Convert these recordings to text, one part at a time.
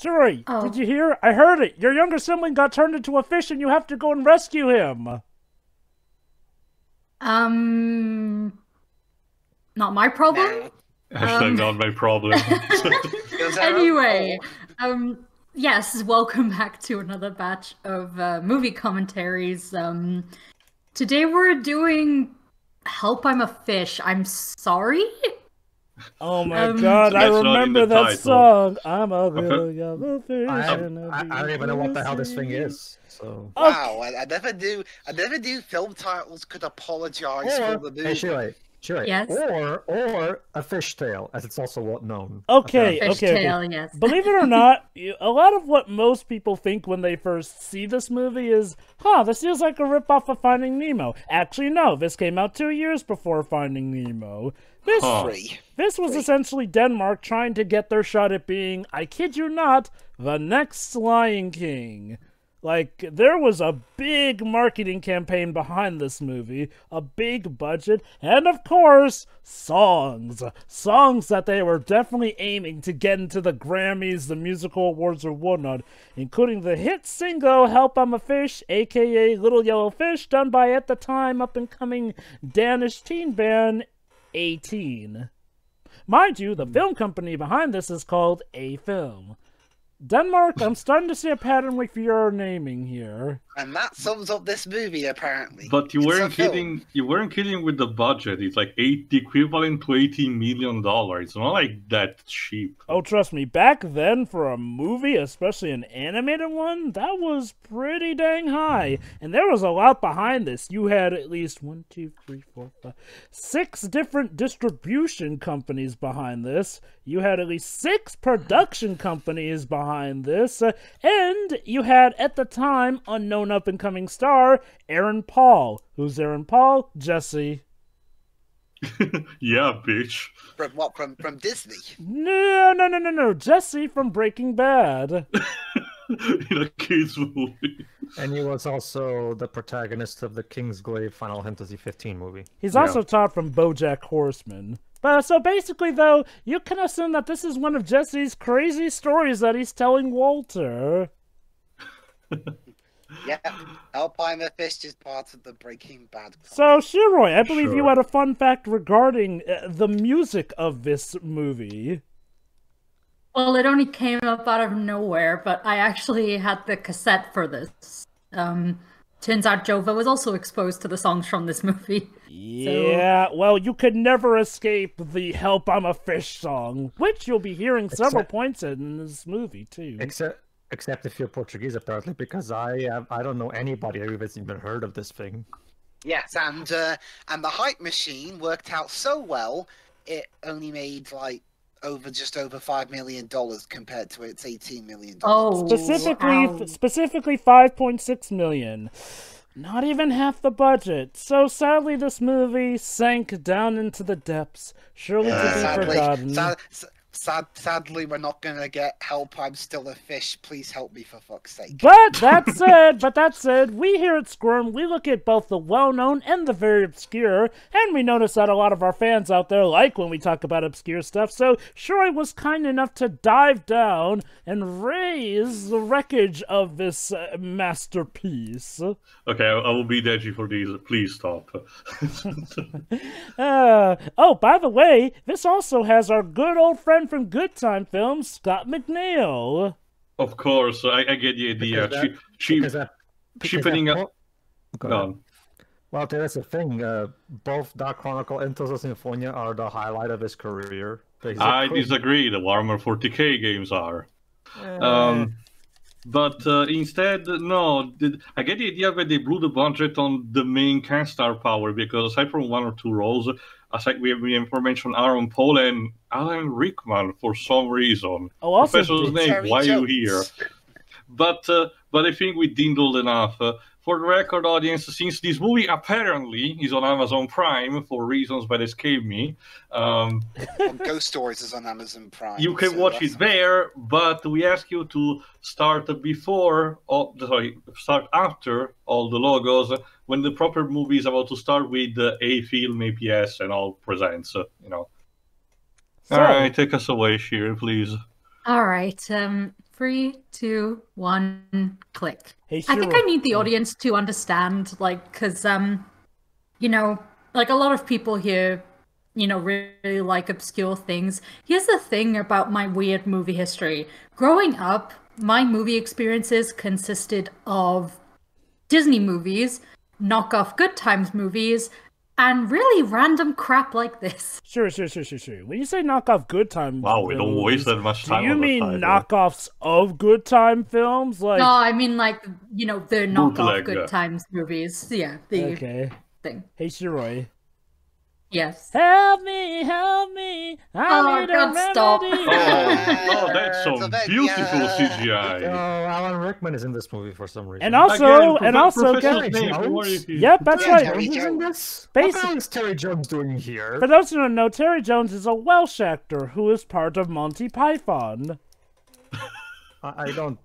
Shiroi, did you hear? I heard it. Your younger sibling got turned into a fish and you have to go and rescue him. Not my problem. Hashtag not my problem. Anyway, yes, welcome back to another batch of movie commentaries. Today we're doing Help I'm a Fish. I'm sorry? Oh my god, I remember that title. Song. I'm a little fish. I don't even know what the hell this thing is. So. Wow, okay. I never knew film titles could apologize for the movie. Hey, Shiroi. Yes. Or a fish tale, as it's also known. Okay. Yes. Believe it or not, a lot of what most people think when they first see this movie is, huh, this feels like a ripoff of Finding Nemo. Actually, no, this came out 2 years before Finding Nemo. This was essentially Denmark trying to get their shot at being, I kid you not, the next Lion King. Like, there was a big marketing campaign behind this movie, a big budget, and of course, songs. Songs that they were definitely aiming to get into the Grammys, the musical awards, or whatnot, including the hit single, Help I'm a Fish, aka Little Yellow Fish, done by, at the time, up-and-coming Danish teen band, 18. Mind you, the film company behind this is called A-Film. Denmark, I'm starting to see a pattern with your naming here. And that sums up this movie, apparently. But you weren't kidding. You weren't kidding with the budget. It's like the equivalent to $80 million. It's not like that cheap. Oh, trust me. Back then, for a movie, especially an animated one, that was pretty dang high. And there was a lot behind this. You had at least 6 different distribution companies behind this. You had at least 6 production companies behind this, and you had, at the time, unknown up-and-coming star, Aaron Paul. Who's Aaron Paul? Jesse. Yeah, bitch. From what? From Disney? No. Jesse from Breaking Bad. In a kids movie. And he was also the protagonist of the Kingsglaive Final Fantasy 15 movie. He's also Todd from BoJack Horseman. But so basically, though, you can assume that this is one of Jesse's crazy stories that he's telling Walter. Yeah, Alpine the Fish is part of the Breaking Bad. So, Shiroi, I believe you had a fun fact regarding the music of this movie. Well, it only came up out of nowhere, but I actually had the cassette for this. Turns out Jova was also exposed to the songs from this movie. Yeah, so, well, you could never escape the Help I'm a Fish song, which you'll be hearing several points in this movie, too. Except if you're Portuguese, apparently, because I don't know anybody who's even heard of this thing. Yes, and the hype machine worked out so well, it only made, like, just over $5 million compared to its $18 million. Oh, specifically $5.6 million, not even half the budget. So sadly, this movie sank down into the depths, surely to be forgotten. Sadly, we're not gonna get Help I'm Still a Fish, please help me, for fuck's sake. But that said, we here at Squirm, we look at both the well-known and the very obscure, and we notice that a lot of our fans out there like when we talk about obscure stuff, so Shiroi was kind enough to dive down and raise the wreckage of this masterpiece. Okay, I will be edgy for these. Please stop. Oh, by the way, this also has our good old friend from Good Time Films, Scott McNeil. Of course, I get the idea. Well, there is a thing. Both Dark Chronicle and Tulsa Symphonia are the highlight of his career. I disagree. The Warhammer 40k games are. I get the idea that they blew the budget on the main cast star power, because aside from 1 or 2 roles, aside we have mentioned Aaron Paul and Alan Rickman for some reason. Oh, also Professor's name, Terry why Jones. Are you here? But I think we dwindled enough. For the record audience, since this movie apparently is on Amazon Prime for reasons that escape me. Ghost Stories is on Amazon Prime. You can watch it there, but we ask you to start after all the logos when the proper movie is about to start with A-Film, APS, and all presents, you know. So, all right, take us away, Shiroi, please. All right, 3, 2, 1, click. Hey, Shiroi. I think I need the audience to understand, like, because, you know, like a lot of people here, you know, really like obscure things. Here's the thing about my weird movie history. Growing up, my movie experiences consisted of Disney movies, knockoff Good Times movies, and really random crap like this. Sure. When you say knockoff Good Time, wow, we don't waste that much time. Do you mean knockoffs of Good Time films? Like, no, I mean like, you know, the knockoff Good Times movies. Yeah, the thing. Hey, Shiroi. Yes. Help me, I need a remedy. Stop. Oh, that's some beautiful CGI. Alan Rickman is in this movie for some reason. And also, Terry Jones. Yep, that's right. Terry Jones. What is Terry Jones doing here? For those who don't know, Terry Jones is a Welsh actor who is part of Monty Python. I don't.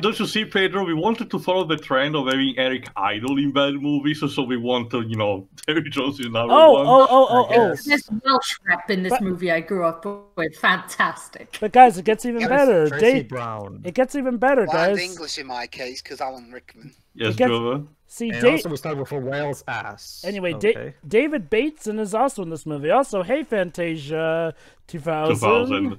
Don't you see, Pedro? We wanted to follow the trend of having Eric Idle in bad movies, so we want to, you know, Terry Jones in number one. Oh! There's Welsh rap in this movie I grew up with. Fantastic. But guys, it gets even better. Tracy Brown. It gets even better, guys. Well, English in my case, because Alan Rickman. Yes, Jova. See, and also was started with a whale's ass. Anyway, David Bateson is also in this movie. Also, hey, Fantasia 2000.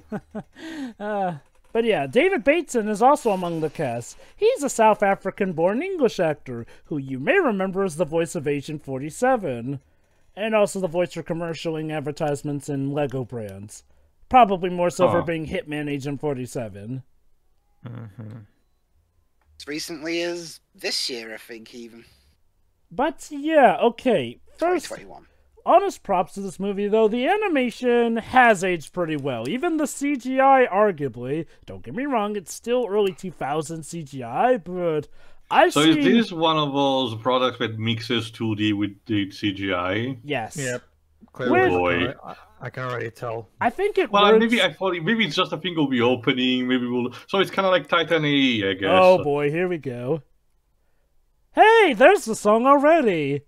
But yeah, David Bateson is also among the cast. He's a South African-born English actor, who you may remember as the voice of Agent 47. And also the voice for commercialing advertisements and Lego brands. Probably more so for being Hitman Agent 47. Mm-hmm. As recently as this year, I think, even. But yeah, okay. First, 2021. Honest props to this movie, though. The animation has aged pretty well. Even the CGI, arguably. Don't get me wrong, it's still early 2000 CGI, but I've seen... So is this one of those products that mixes 2D with the CGI? Yes. Yep. Clearly, I can already tell. I think it works. Well, maybe it's just a thing of the opening. Maybe we'll... So it's kind of like Titan A.E., I guess. Oh, boy. Here we go. Hey, there's the song already.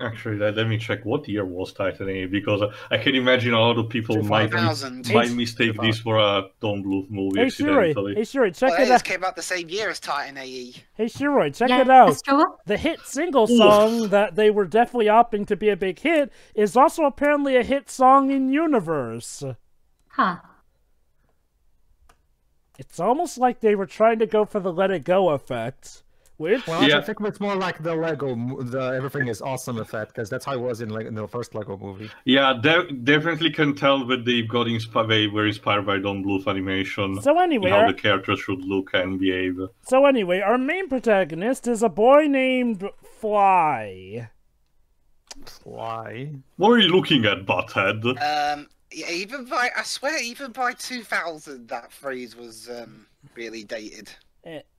Actually, let me check what year was Titan A.E., because I can imagine a lot of people might mistake this for a Don Bluth movie accidentally. Hey, Shiroi, check it out. This came out the same year as Titan A.E. Hey, Shiroi, check it out. The hit single song that they were definitely opting to be a big hit is also apparently a hit song in universe. Huh. It's almost like they were trying to go for the Let It Go effect. I think it's more like the Lego, the everything is awesome effect, because that's how it was in the first Lego movie. Yeah, definitely can tell that they were inspired by Don Bluth animation. So anyway, how the characters should look and behave. So anyway, our main protagonist is a boy named Fly. Fly. What are you looking at, Butthead? Yeah, even by 2000, that phrase was really dated.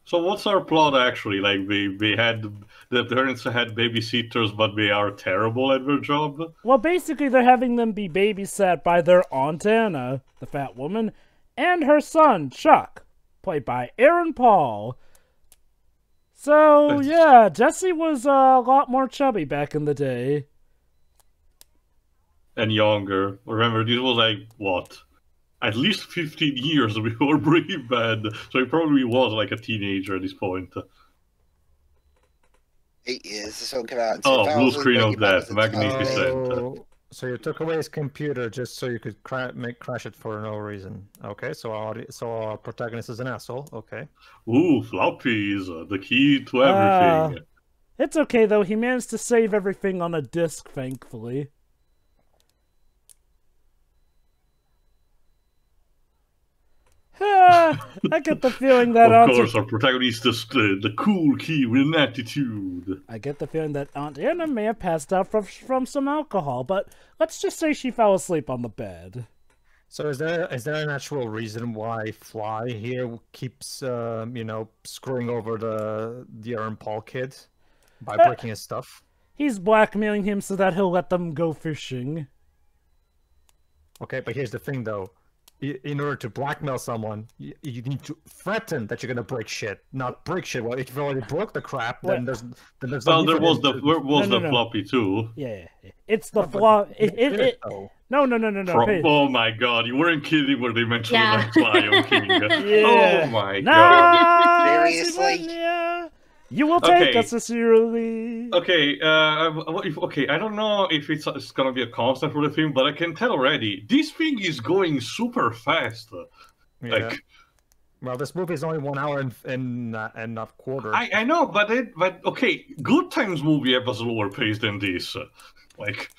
So what's our plot actually? Like we had the parents had babysitters, but they are terrible at their job. Well, basically they're having them be babysat by their aunt Anna, the fat woman, and her son Chuck, played by Aaron Paul. So yeah, Jesse was a lot more chubby back in the day. And younger. Remember, this was like what? At least 15 years before Breaking Bad, so he probably was like a teenager at this point. 8 years, so come out. Oh, blue screen of death, magnificent. So you took away his computer just so you could crash it for no reason. Okay, so our protagonist is an asshole, okay. Ooh, floppies, the key to everything. It's okay though, he managed to save everything on a disc, thankfully. I get the feeling that of course, our protagonist is the cool kid with an attitude. I get the feeling that Aunt Anna may have passed out from some alcohol, but let's just say she fell asleep on the bed. So is there an actual reason why Fly here keeps you know, screwing over the Aaron Paul kid by breaking his stuff? He's blackmailing him so that he'll let them go fishing. Okay, but here's the thing though. In order to blackmail someone, you need to threaten that you're gonna break shit, not break shit. Well, if you've already broke the crap, then there's. Well, there was the floppy too. Yeah, it's the floppy. It, it, it, it, No. Oh my God, you weren't kidding when they mentioned the Lion King. Yeah. Oh my God. Seriously? You will take us seriously. Okay, I don't know if it's gonna be a constant for the film, but I can tell already, this thing is going super fast. Yeah. Like, well, this movie is only 1 hour and a quarter. I know, but okay, Good Times movie have a slower pace than this. Like.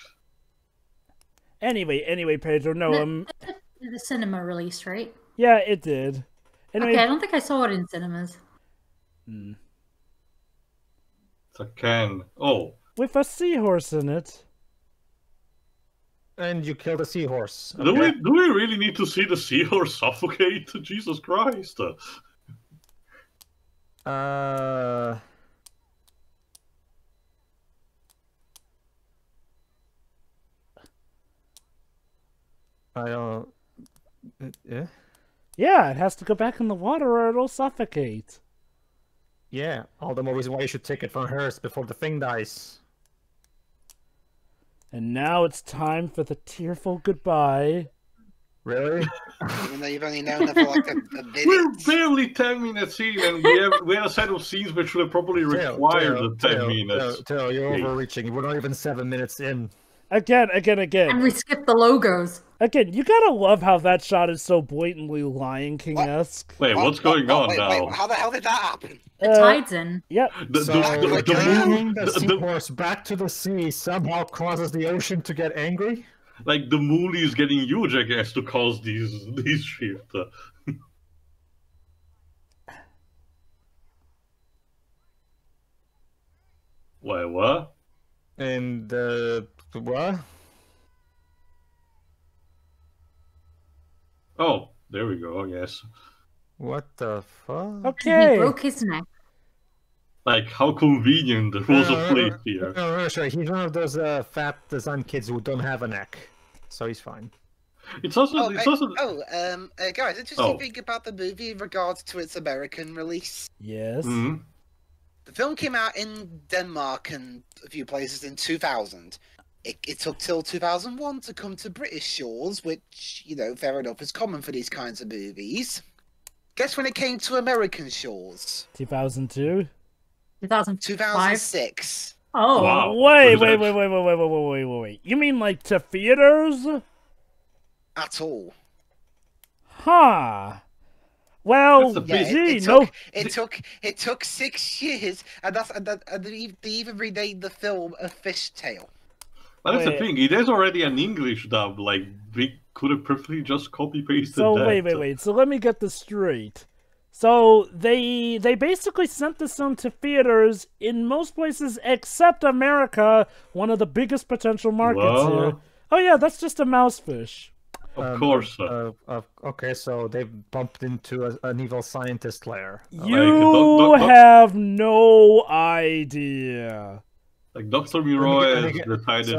Anyway, Pedro, the cinema release, right? Yeah, it did. Anyway, okay, I don't think I saw it in cinemas. Hmm. It's a can. Oh. With a seahorse in it. And you kill the seahorse. Okay. Do we really need to see the seahorse suffocate? Jesus Christ. I don't... Yeah? Yeah, it has to go back in the water or it'll suffocate. Yeah, all the more reason why you should take it from hers before the thing dies. And now it's time for the tearful goodbye. Really? Even though you've only known her for like a minute. We're barely 10 minutes in and we have a set of scenes which will probably require the 10 minutes. Teo, you're overreaching. We're not even 7 minutes in. Again. And we skip the logos. Again, you gotta love how that shot is so blatantly Lion King-esque. Wait, what's going on now? Wait, how the hell did that happen? The tide's in. Yep. The seahorse back to the sea somehow causes the ocean to get angry? Like, the moon is getting huge, I guess, to cause these shit. Wait, what? And, what? Oh, there we go, yes. What the fuck? Okay. He broke his neck. Like, how convenient there was a plate here. No, sure. He's one of those fat design kids who don't have a neck. So he's fine. It's also... guys, interesting thing about the movie in regards to its American release. Yes. Mm-hmm. The film came out in Denmark and a few places in 2000. It took till 2001 to come to British shores, which, you know, fair enough, is common for these kinds of movies. Guess when it came to American shores? 2002? 2005? 2006. Oh, wow. Wait. You mean, like, to theaters? At all. Huh. Well, it took 6 years, and they even renamed the film A Fish Tale. But that's the thing, it is already an English dub, like, we could have perfectly just copy-pasted that. So, wait, so let me get this straight. So, they basically sent this film to theaters in most places except America, one of the biggest potential markets here. Oh yeah, that's just a mousefish. Of course. Okay, so they've bumped into an evil scientist lair. You have no idea. Like, Dr. Miroy has decided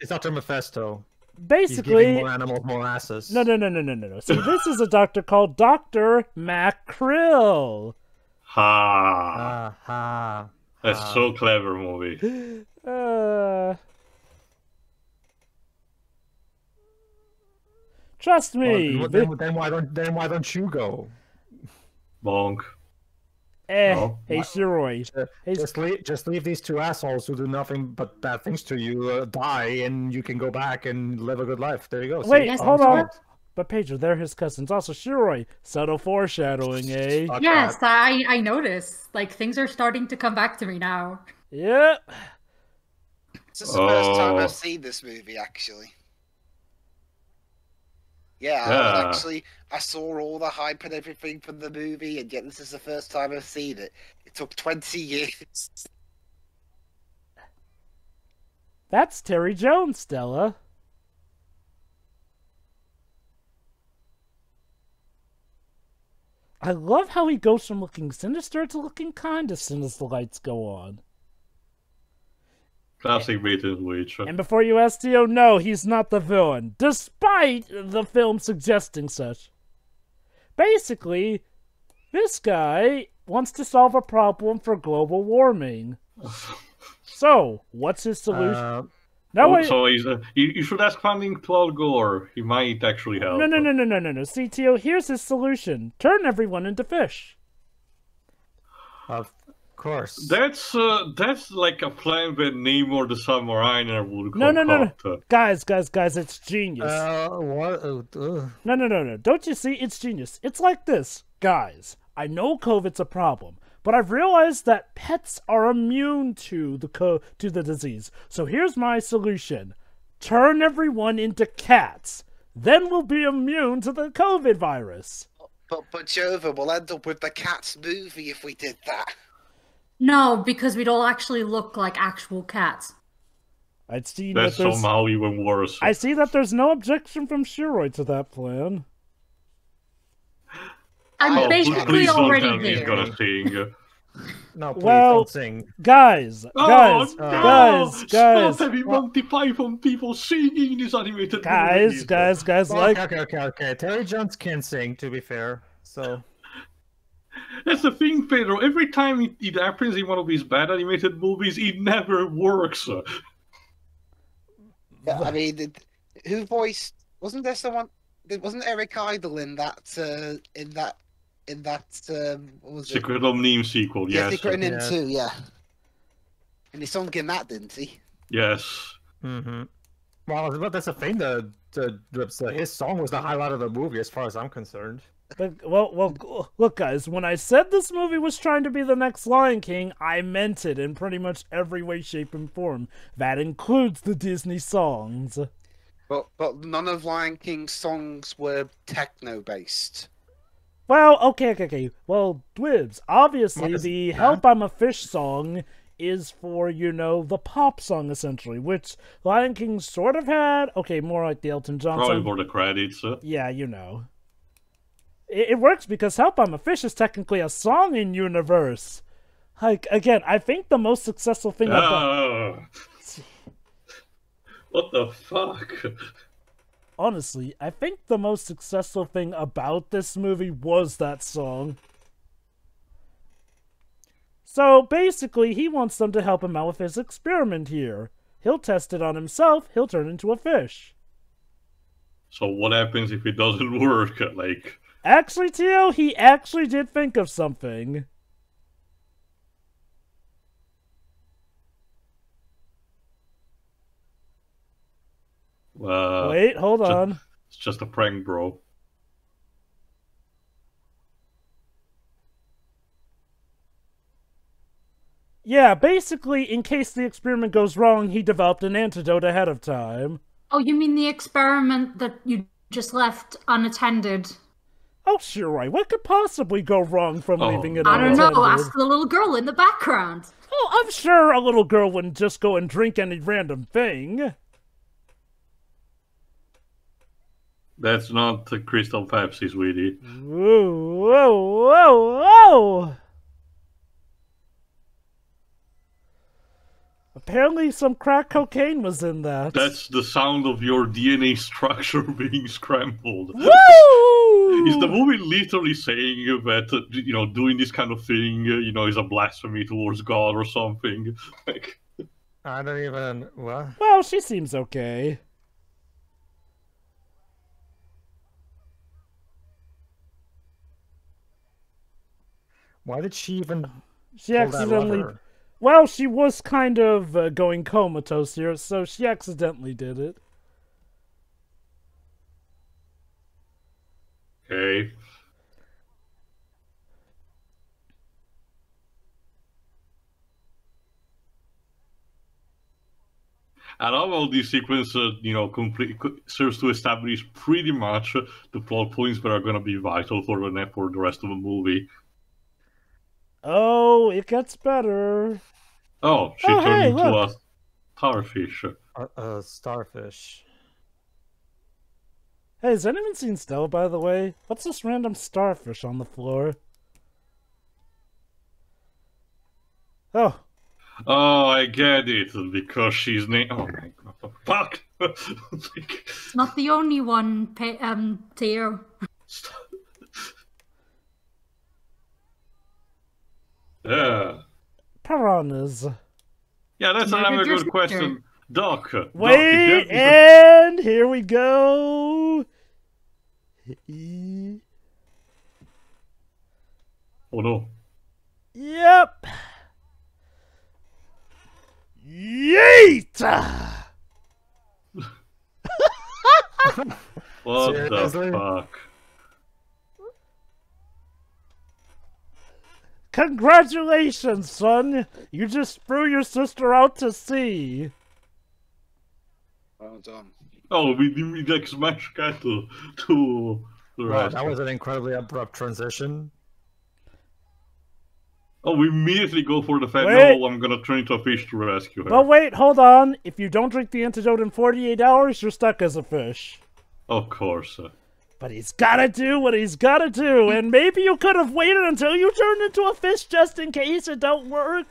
it's Dr. Mephisto. Basically... He's more animals, more asses. No. See, this is a doctor called Dr. MacKrill. Ha. That's so clever movie. Trust me. Well, then why don't you go? Bonk. Hey, Shiroi. Just leave these two assholes who do nothing but bad things to you die, and you can go back and live a good life. There you go. Wait, hold on. But Pedro, they're his cousins. Also, Shiroi. Subtle foreshadowing, eh? Yes, I noticed. Like, things are starting to come back to me now. Yep. This is the first time I've seen this movie, actually. Yeah, I saw all the hype and everything from the movie, and yet this is the first time I've seen it. It took 20 years. That's Terry Jones, Stella. I love how he goes from looking sinister to looking kind as soon as the lights go on. Classic British witch. And before you ask Teo, no, he's not the villain, despite the film suggesting such. Basically, this guy wants to solve a problem for global warming. So, what's his solution? That way... So you should ask Finding Paul Gore. He might actually help. No. CTO, here's his solution. Turn everyone into fish. Of course. That's like a plan that Nemo the Submariner would concoct. No. Guys, it's genius. What? No. Don't you see? It's genius. It's like this. Guys, I know COVID's a problem, but I've realized that pets are immune to the disease. So here's my solution. Turn everyone into cats. Then we'll be immune to the COVID virus. But Jova, we'll end up with the Cats movie if we did that. No, because we'd all actually look like actual cats. That's somehow even worse. I see that there's no objection from Shiroi to that plan. I'm basically already there. Gonna sing. No, please don't sing. Guys. Stop having Monty Python people singing in these animated movies. Guys, Okay. Terry Jones can sing, to be fair, so... That's the thing, Pedro. Every time it happens in one of these bad animated movies, it never works. Yeah, I mean, who voiced... Wasn't there someone... Wasn't Eric Idle in that what was it? Secret of Nemo sequel, yes. Secret of Nemo 2, yeah. And he sung in that, didn't he? Yes. Mm-hmm. Well, that's a thing. His song was the highlight of the movie, as far as I'm concerned. Well, look, guys. When I said this movie was trying to be the next Lion King, I meant it in pretty much every way, shape, and form. That includes the Disney songs. But none of Lion King's songs were techno-based. Well, okay. Well, Dwibs, obviously the Help I'm a Fish song is for, the pop song, essentially, which Lion King sort of had. Okay, more like the Elton John song. Probably for the credits. Yeah, It works because Help I'm a Fish is technically a song in universe. Like, again, I think the most successful thing... What the fuck? Honestly, I think the most successful thing about this movie was that song. So, basically, he wants them to help him out with his experiment here. He'll test it on himself, he'll turn into a fish. So what happens if it doesn't work? Actually, Teo, he actually did think of something. Wait, hold on. It's just a prank, bro. Yeah, basically, in case the experiment goes wrong, he developed an antidote ahead of time. Oh, you mean the experiment that you just left unattended? Oh, sure, right. What could possibly go wrong from leaving it unattended? I don't know. Ask the little girl in the background. Oh, I'm sure a little girl wouldn't just go and drink any random thing. That's not the Crystal Pepsi, sweetie. Whoa! Apparently some crack cocaine was in that. That's the sound of your DNA structure being scrambled. Woo! Is the movie literally saying that, doing this kind of thing, is a blasphemy towards God or something? I don't even... What? Well, she seems okay. Why did she even... She accidentally... Well, she was kind of going comatose here, so she accidentally did it. Okay. And all these sequences, serves to establish pretty much the plot points that are going to be vital for the rest of the movie. Oh, it gets better. Oh, she turned into a starfish. Starfish. Hey, has anyone seen Stella, by the way? What's this random starfish on the floor? Oh. Oh, I get it. Because she's named... Oh, my God. Fuck! It's not the only one, Theo. Yeah. Piranhas. Yeah, that's another good question. Doc. Wait, and here we go. Oh no. Yep. Yeet. What the fuck? Congratulations, son! You just threw your sister out to sea. Well done. Oh, we like smash cut to the right. That was an incredibly abrupt transition. Oh, we immediately go for the fact, no, I'm going to turn into a fish to rescue her. But wait, hold on. If you don't drink the antidote in 48 hours, you're stuck as a fish. Of course. But he's got to do what he's got to do. And maybe you could have waited until you turned into a fish just in case it don't work.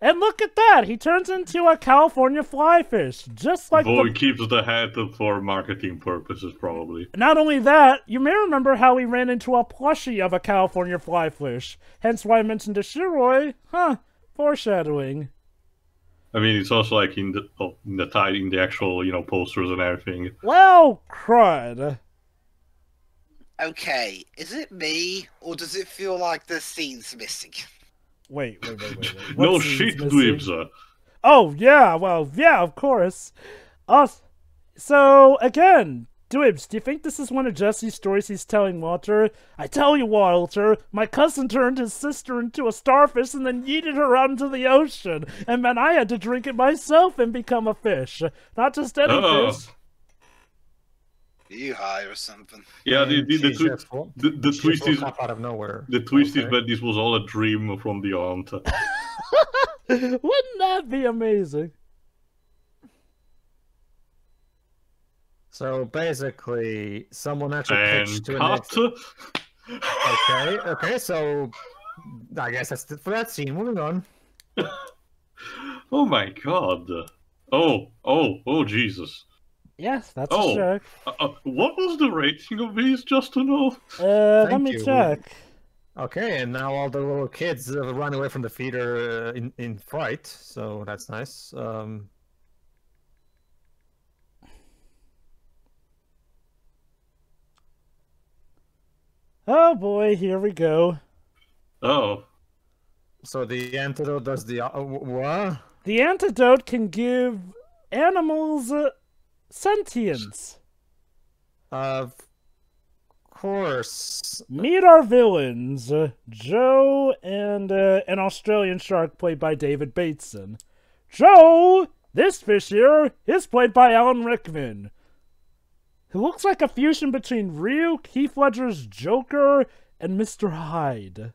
And look at that. He turns into a California fly fish. Just like he keeps the hat for marketing purposes, probably. Not only that, you may remember how he ran into a plushie of a California fly fish. Hence why I mentioned the Shiroi. Huh. Foreshadowing. I mean, it's also like in the actual, you know, posters and everything. Well, crud. Okay. Is it me, or does it feel like the scene's missing? Wait. No shit, dweebs. Oh, yeah, well, yeah, of course. So, again, dweebs, do you think this is one of Jesse's stories he's telling Walter? I tell you, Walter, my cousin turned his sister into a starfish and then yeeted her out into the ocean. And then I had to drink it myself and become a fish. Not just any fish. You high or something? Yeah, the twist is out of nowhere. The twist is that this was all a dream from the aunt. Wouldn't that be amazing? So basically, someone actually pitched to an Okay. So I guess that's it for that scene. Moving on. Oh my god! Oh! Jesus! Yes, that's a shark. What was the rating of these, just to know? Let me check. Okay, and now all the little kids run away from the feeder in fright, so that's nice. Oh boy, here we go. Oh. So the antidote does the... what? The antidote can give animals... sentience. Of course. Meet our villains, Joe and an Australian shark played by David Bateson. Joe, this fish here, is played by Alan Rickman, who looks like a fusion between Ryu, Heath Ledger's Joker, and Mr. Hyde.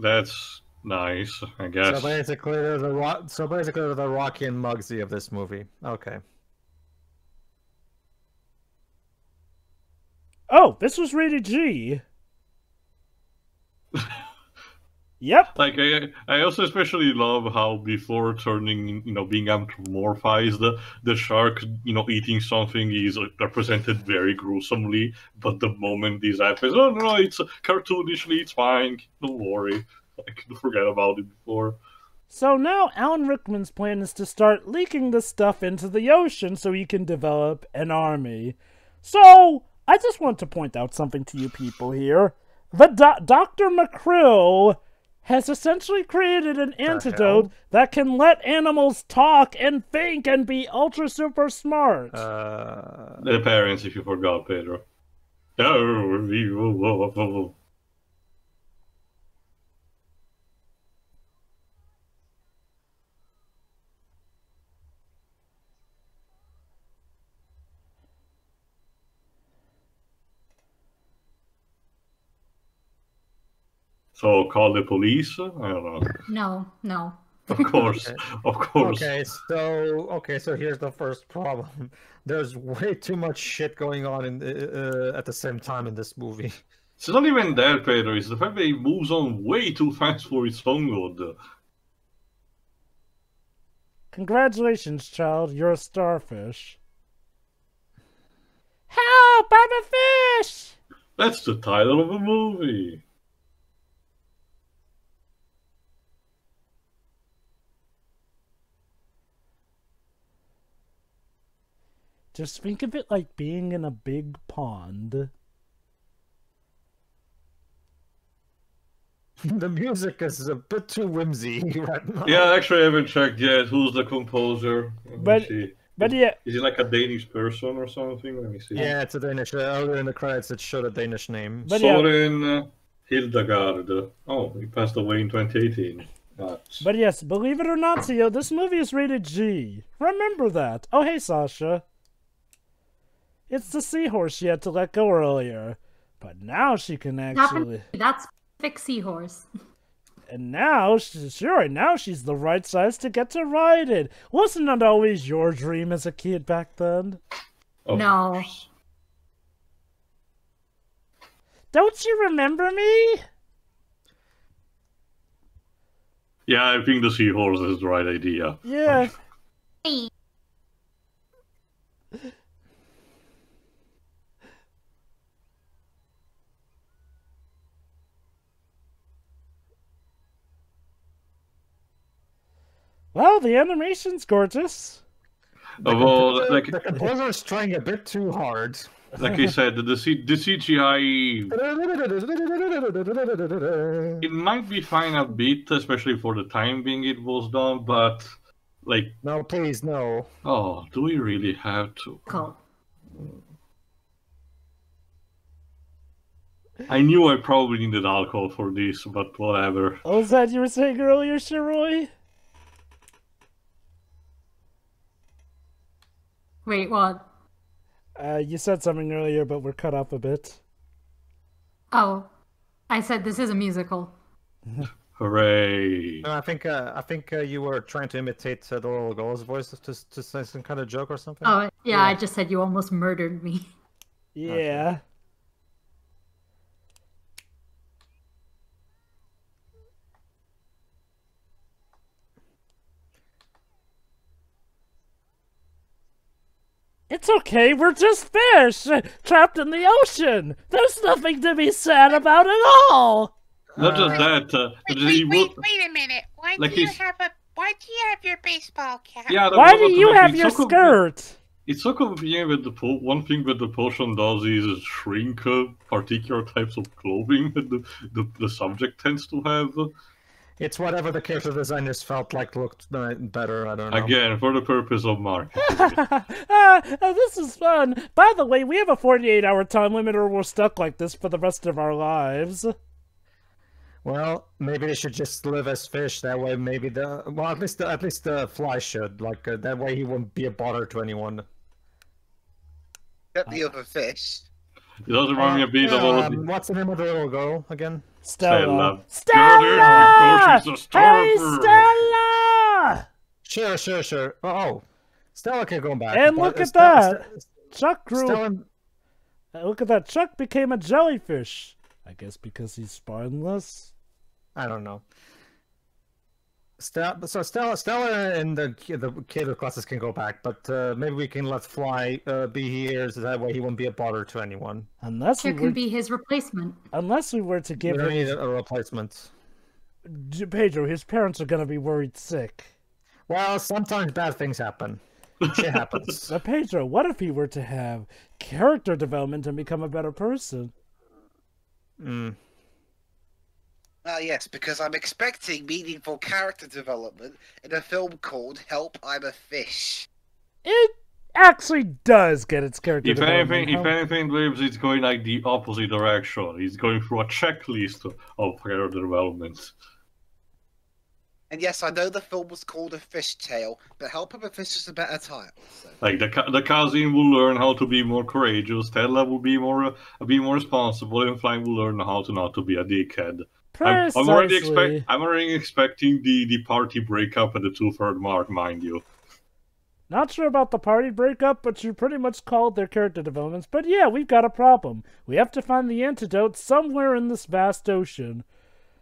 That's nice, I guess. So basically, they're the Rocky and Muggsy of this movie. Okay. Oh, this was rated G. Yep. Like I also especially love how before turning, you know, being anthropomorphized, the shark, you know, eating something is represented very gruesomely. But the moment this happens, oh no, it's cartoonishly, it's fine. Don't worry, I could forget about it before. So now Alan Rickman's plan is to start leaking this stuff into the ocean so he can develop an army. So I just want to point out something to you people here: the Dr. MacKrill has essentially created an antidote that can let animals talk and think and be ultra super smart. Their parents, if you forgot, Pedro. So call the police? I don't know. No. Of course. Okay, so here's the first problem. There's way too much shit going on in at the same time in this movie. It's not even that, Pedro. It's the fact that it moves on way too fast for its own good. Congratulations, child. You're a starfish. Help! I'm a fish! That's the title of a movie. Just think of it like being in a big pond. The music is a bit too whimsy right now. Yeah, actually I haven't checked yet who's the composer. But yeah. Is he like a Danish person or something? Let me see. Yeah, it's a Danish. Earlier in the credits it showed a Danish name. Soren Hildegard. Oh, he passed away in 2018. But yes, believe it or not, Tio, this movie is rated G. Remember that. Oh, hey, Sasha. It's the seahorse she had to let go earlier. But now she can actually... That's perfect seahorse. And now, now she's the right size to get to ride it. Wasn't that always your dream as a kid back then? Oh. No. Don't you remember me? Yeah, I think the seahorse is the right idea. Yeah. Well, the animation's gorgeous. The composer's trying a bit too hard. Like I said, the CGI... It might be fine a bit, especially for the time being it was done, but... like... No, please, no. Oh, do we really have to? Oh. I knew I probably needed alcohol for this, but whatever. What was that you were saying earlier, Shiroi? Wait, what? You said something earlier, but we're cut off a bit. Oh, I said this is a musical. Hooray! No, I think you were trying to imitate the little girl's voice to say some kind of joke or something. Oh, yeah, I just said you almost murdered me. Yeah. It's okay, we're just fish, trapped in the ocean. There's nothing to be sad about at all. Not just that. Wait a minute. Why do you have your baseball cap? Yeah, why do you have your skirt? It's so convenient that one thing that the potion does is shrink particular types of clothing that the subject tends to have. It's whatever the character designers felt like looked better, I don't know. Again, for the purpose of marketing. This is fun. By the way, we have a 48-hour time limit or we're stuck like this for the rest of our lives. Well, maybe they should just live as fish. That way maybe the... Well, at least the fly should. Like, that way he wouldn't be a bother to anyone. Except the other fish. It doesn't remind me a bit of all of the... What's the name of the little girl again? Stella. Stella! Stella! Hey, Stella! Sure. Oh, Stella kept going back. And look at that. Chuck grew... Look at that. Chuck became a jellyfish. I guess because he's spineless? I don't know. Stella and the kid of classes can go back, but maybe we can let Fly be here, so that way he won't be a bother to anyone. Unless there could be his replacement. Unless we were to give him... We need a replacement. Pedro, his parents are going to be worried sick. Well, sometimes bad things happen. It happens. But Pedro, what if he were to have character development and become a better person? Hmm. Yes, because I'm expecting meaningful character development in a film called Help I'm a Fish. It actually does get its character development. If anything, Lives, it's going like the opposite direction. It's going through a checklist of character development. And yes, I know the film was called A Fish Tale, but Help I'm a Fish is a better title. So. Like the cousin will learn how to be more courageous, Stella will be more responsible, and Fly will learn how to not to be a dickhead. I'm already expecting the party breakup at the 2/3 mark, mind you. Not sure about the party breakup, but you pretty much called their character developments. But yeah, we've got a problem. We have to find the antidote somewhere in this vast ocean.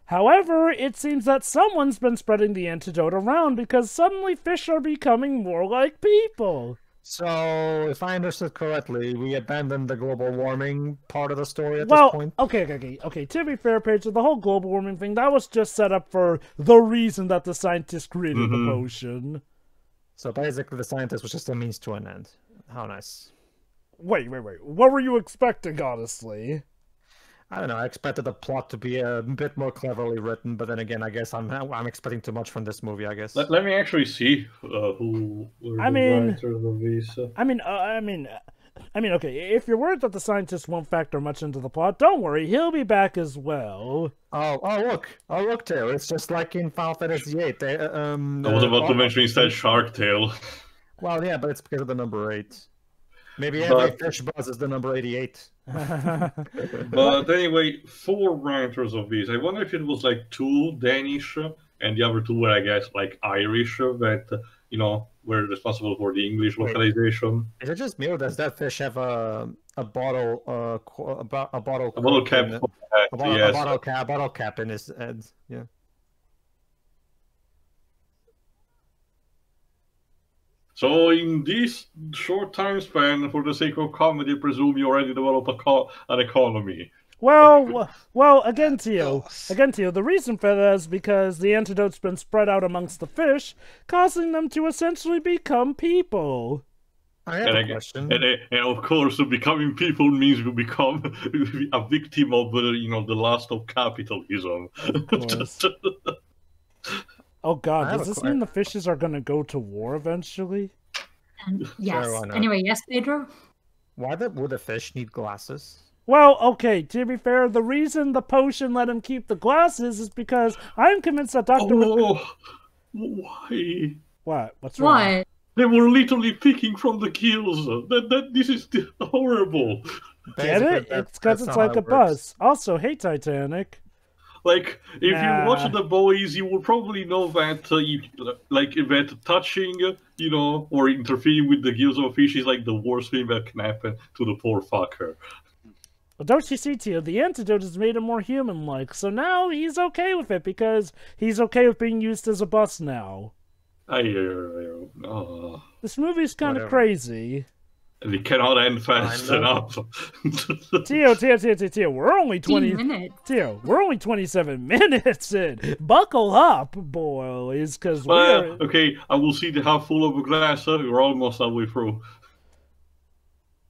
However, it seems that someone's been spreading the antidote around because suddenly fish are becoming more like people. So, if I understood correctly, we abandoned the global warming part of the story at this point? Well, okay. To be fair, Pedro, the whole global warming thing, that was just set up for the reason that the scientists created the potion. So, basically, the scientist was just a means to an end. How nice. Wait. What were you expecting, honestly? I don't know. I expected the plot to be a bit more cleverly written, but then again, I guess I'm expecting too much from this movie. I guess. Let me actually see who were the writers of these. I mean, okay. If you're worried that the scientist won't factor much into the plot, don't worry. He'll be back as well. Oh look, Tail. It's just like in Final Fantasy VIII. I was about to mention instead Shark Tale. Well, yeah, but it's because of the number 8. Maybe every fish buzz is the number 88. But anyway, 4 writers of these. I wonder if it was like 2 Danish and the other 2 were, I guess, like Irish that, you know, were responsible for the English localization. Is it just me or does that fish have a bottle cap in his head? Yeah. So in this short time span, for the sake of comedy, I presume you already developed an economy. Well, again, Theo, the reason for that is because the antidote's been spread out amongst the fish, causing them to essentially become people. I have a question. And of course, becoming people means you become a victim of, you know, the lust of capitalism. Oh god, does this mean the fishes are going to go to war eventually? Yes. Sure, anyway, yes, Pedro? Why would the fish need glasses? Well, okay, to be fair, the reason the potion let him keep the glasses is because I'm convinced that Dr. Why? What? What's wrong? Why? They were literally picking from the gills. This is horrible. Get it? It's because it's like a buzz. Also, hey, Titanic. Like, if you watch The Boys, you will probably know that, that touching, you know, or interfering with the gills of a fish is like the worst thing that can happen to the poor fucker. Well, don't you see, Tio, the antidote has made him more human-like, so now he's okay with it because he's okay with being used as a bus now. This movie's kind of crazy. And it cannot end fast enough. Tio, we're only 27 minutes in. Buckle up, boys, because we're... Okay, I will see the half full of a glass. We're almost halfway through.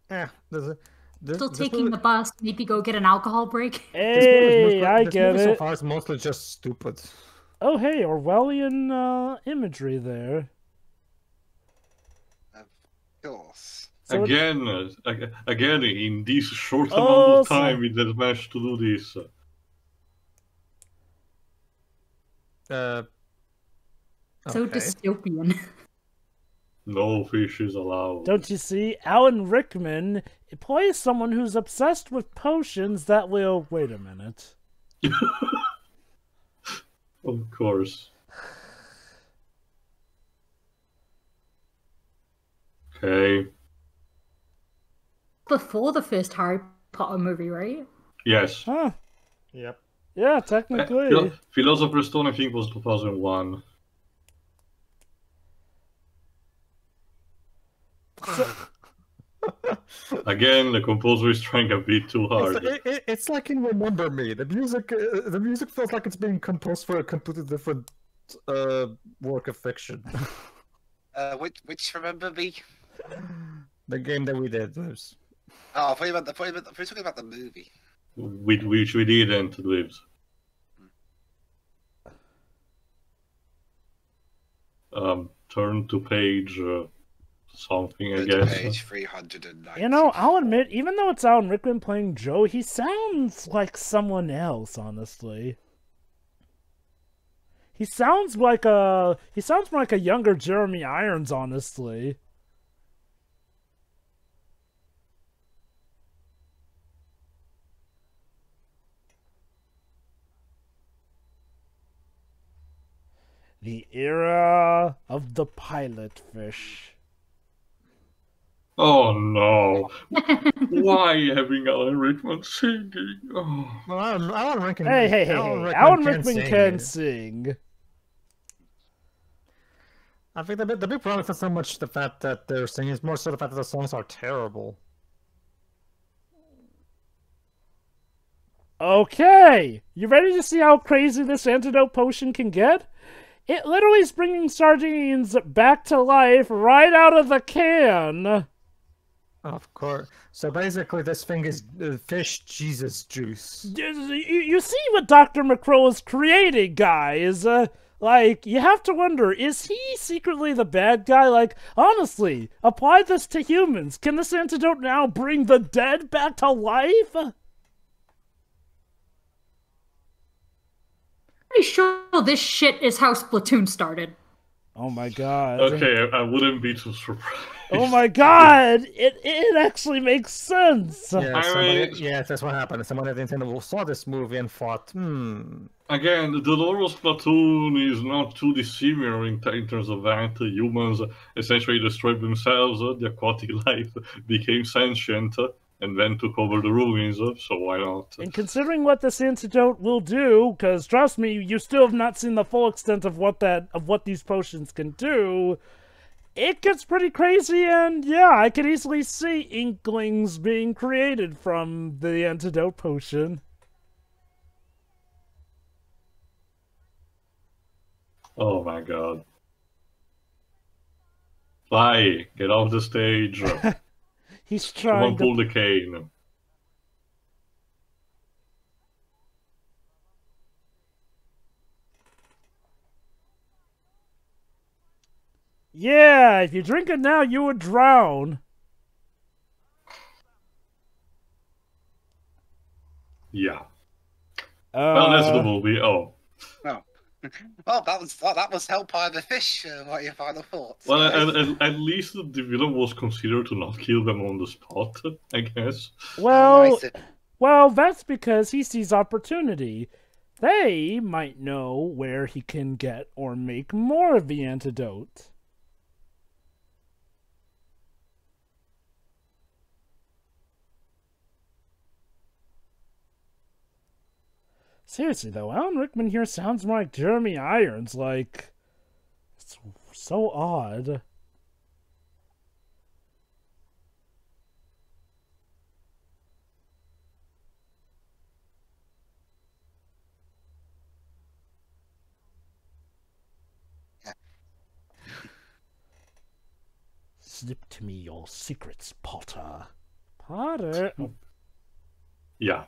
Yeah, still taking the bus. Maybe go get an alcohol break. Hey, I get it. So far, it's mostly just stupid. Oh, hey, Orwellian imagery there. Of course. So again, in this short amount of time, it has managed to do this. So dystopian. No fish is allowed. Don't you see? Alan Rickman plays someone who's obsessed with potions that will... Wait a minute. Of course. Okay. Before the first Harry Potter movie, right? Yes. Huh. Yep. Yeah, technically. Philosopher's Stone, I think, was 2001. Again, the composer is trying a bit too hard. It's like in Remember Me. The music feels like it's being composed for a completely different work of fiction. Which Remember Me? The game that we did. Oh, I thought you were talking about the movie. Which we didn't, Lives. Turn to page something, I guess. Page 390. You know, I'll admit, even though it's Alan Rickman playing Joe, he sounds like someone else, honestly. He sounds more like a younger Jeremy Irons, honestly. The era of the pilot fish. Oh no! Why having Alan Rickman singing? Oh. Well, Alan Rickman. Hey, hey, hey! Alan Rickman can sing. I think the big problem isn't so much the fact that they're singing; it's more so the fact that the songs are terrible. Okay, you ready to see how crazy this antidote potion can get? It literally is bringing sardines back to life right out of the can. Of course. So basically this thing is fish Jesus juice. You see what Dr. MacKrill is creating, guys. Like, you have to wonder, is he secretly the bad guy? Like, honestly, apply this to humans. Can this antidote now bring the dead back to life? Pretty sure this shit is how Splatoon started. Oh my god. Okay, I wouldn't be too surprised. Oh my god! It actually makes sense! Yeah, yes, that's what happened. Someone at Nintendo saw this movie and thought, Again, the lore of Splatoon is not too dissimilar in terms of that. Humans essentially destroyed themselves, the aquatic life became sentient, and then took over the ruins, so why not? And considering what this antidote will do, because trust me, you still have not seen the full extent of what these potions can do, it gets pretty crazy, and yeah, I could easily see inklings being created from the antidote potion. Oh my god. Fly, get off the stage. He's trying to pull the cane. Yeah, if you drink it now, you would drown. Yeah. Well, that's the movie. Oh. Oh. Well, that was Help I'm a Fish. What are your final thoughts? Well, at least the villain was considered to not kill them on the spot, I guess. Well, that's because he sees opportunity. They might know where he can get or make more of the antidote. Seriously, though, Alan Rickman here sounds more like Jeremy Irons, like... It's so odd. Slip to me your secrets, Potter. Potter? Oh. Yeah.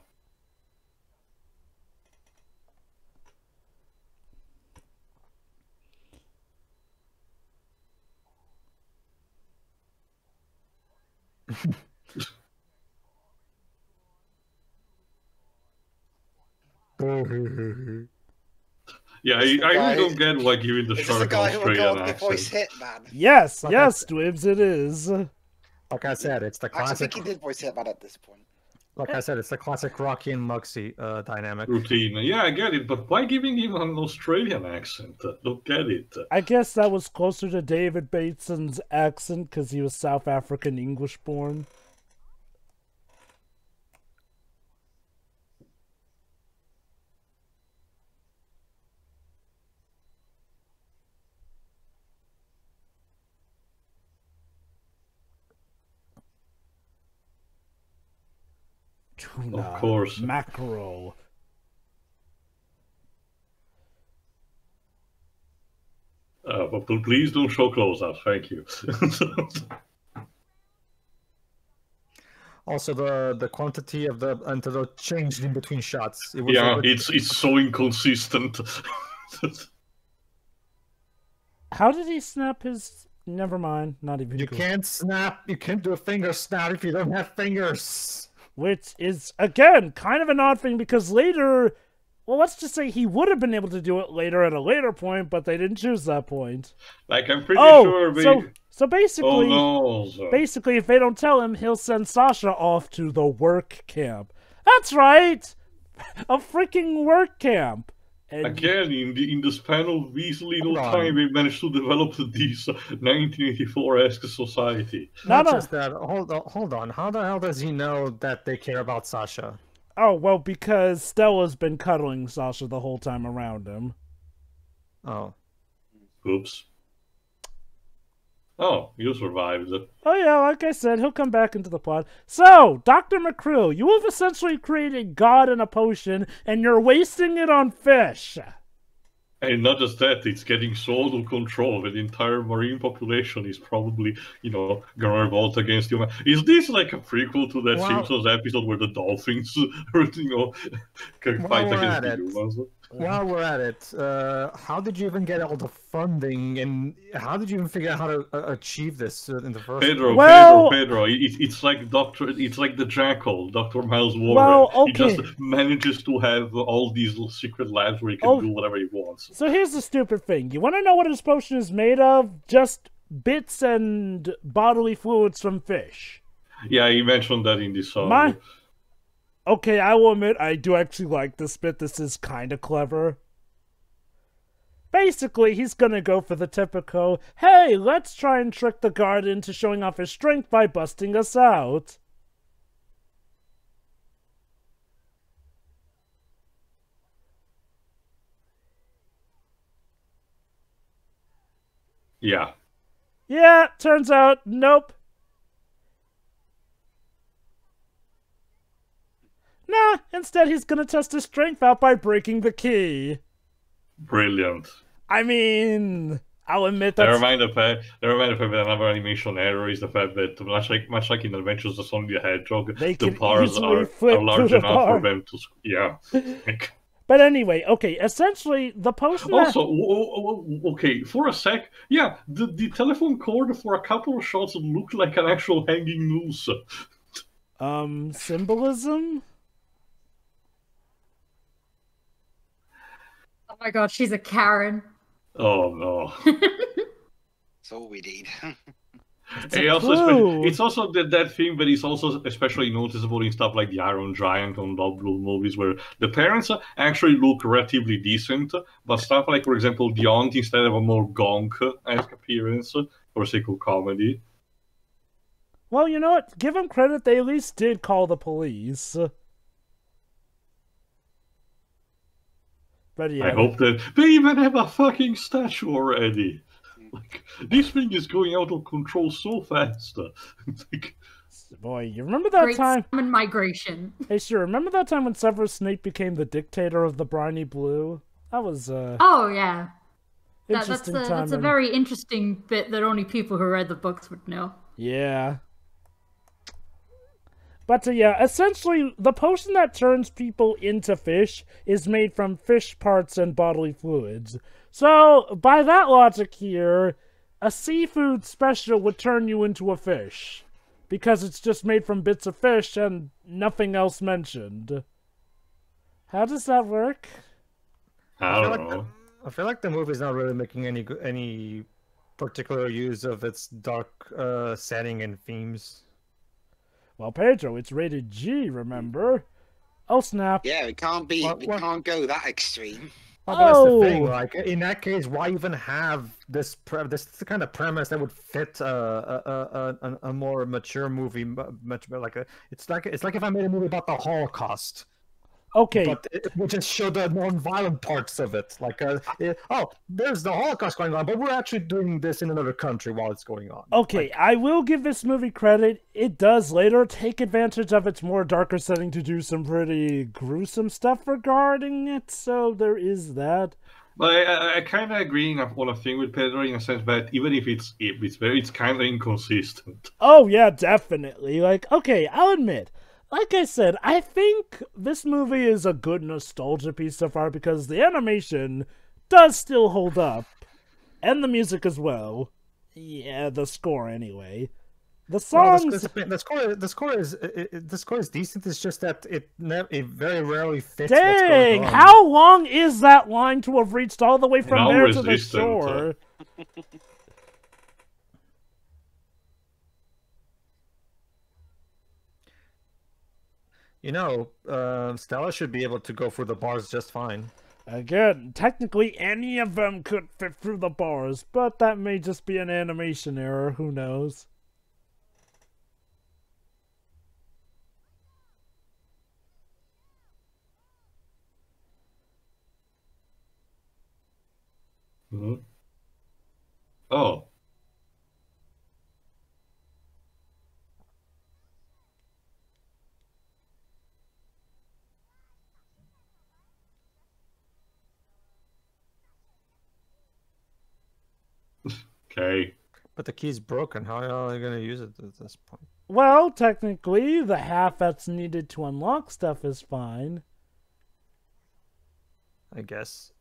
Yeah, I don't get why giving the shark an Australian accent. Yes, yes, Dwibs, it is. Like I said, it's the classic. I think he did voice Hitman at this point. Like I said, it's the classic Rocky and Muggsy dynamic. Routine. Yeah, I get it, but why giving him an Australian accent? Don't get it. I guess that was closer to David Bateson's accent because he was South African English born. Tuna, of course. Mackerel. But please don't show close-ups. Thank you. Also, the quantity of the antidote changed in between shots. It's so inconsistent. How did he snap his? Never mind. Not even. You can't snap. You can't do a finger snap if you don't have fingers. Which is, again, kind of an odd thing because later, well, let's just say he would have been able to do it later at a later point, but they didn't choose that point. Like, I'm pretty sure... So basically, basically, if they don't tell him, he'll send Sasha off to the work camp. That's right! A freaking work camp! And again, in the span of easily no time, we managed to develop this 1984-esque society. Not just that. Hold on. How the hell does he know that they care about Sasha? Oh, well, because Stella's been cuddling Sasha the whole time around him. Oh. Oops. Oh, you survived it. Oh, yeah, like I said, he'll come back into the pod. So, Dr. MacKrill, you have essentially created God in a potion, and you're wasting it on fish. And not just that, it's getting so out of control that the entire marine population is probably, you know, gonna revolt against humanity. Is this like a prequel to that Simpsons episode where the dolphins, you know, can fight against the humans? While we're at it, how did you even get all the funding, and how did you even figure out how to achieve this in the first? Pedro. It's like Doctor. It's like the Jackal, Dr. Miles Warren. Well, okay. He just manages to have all these little secret labs where he can do whatever he wants. So here's the stupid thing: you want to know what this potion is made of? Just bits and bodily fluids from fish. Yeah, he mentioned that in this song. Okay, I will admit, I do actually like this bit. This is kind of clever. Basically, he's going to go for the typical, hey, let's try and trick the guard into showing off his strength by busting us out. Yeah. Yeah, turns out, nope. Nah, instead he's gonna test his strength out by breaking the key. Brilliant. I mean, I'll admit that. Never mind the fact that another animation error is the fact that, much like in Adventures of Sonic the Hedgehog, the bars are large enough for them to... Yeah. But anyway, okay, essentially, the potion... Also, okay, for a sec, yeah, the telephone cord for a couple of shots looked like an actual hanging noose. Symbolism? Oh my god, she's a Karen. Oh no. That's all we need. It's also that thing, but it's also especially noticeable in stuff like the Iron Giant on Don Bluth movies, where the parents actually look relatively decent, but stuff like, for example, the aunt instead of a more gonk-esque appearance for sake of comedy. Well, you know what? Give them credit, they at least did call the police. But yeah. I hope that they even have a fucking statue already. Like, this thing is going out of control so fast. Like, boy, you remember that time? Great migration. Hey, sure. Remember that time when Severus Snape became the dictator of the Briny Blue? That was. Oh yeah. Interesting that's a very interesting bit that only people who read the books would know. Yeah. But yeah, essentially, the potion that turns people into fish is made from fish parts and bodily fluids. So, by that logic here, a seafood special would turn you into a fish. Because it's just made from bits of fish and nothing else mentioned. How does that work? I don't know. I feel like the movie's not really making any particular use of its dark setting and themes. Well, Pedro, it's rated G, remember? Oh, snap. Yeah, it can't be. What? We can't go that extreme. Well, oh, that's the thing. Like, in that case, why even have this this kind of premise that would fit a more mature movie? Much like a, it's like if I made a movie about the Holocaust. Okay, but we just show the non-violent parts of it. Like, oh, there's the Holocaust going on, but we're actually doing this in another country while it's going on. Okay, like, I will give this movie credit. It does later take advantage of its more darker setting to do some pretty gruesome stuff regarding it, so there is that. But I kind of agree on a thing with Pedro in a sense that even if it's kind of inconsistent. Oh, yeah, definitely. Like, okay, I'll admit... Like I said, I think this movie is a good nostalgia piece so far because the animation does still hold up. And the music as well. Yeah, the score anyway. The songs... Well, the score is decent, it's just that it very rarely fits what's going on. Dang! How long is that line to have reached all the way from there to the shore? You know, Stella should be able to go through the bars just fine. Again, technically any of them could fit through the bars, but that may just be an animation error, who knows. Oh. Okay. But the key's broken. How are they going to use it at this point? Well, technically, the half that's needed to unlock stuff is fine. I guess.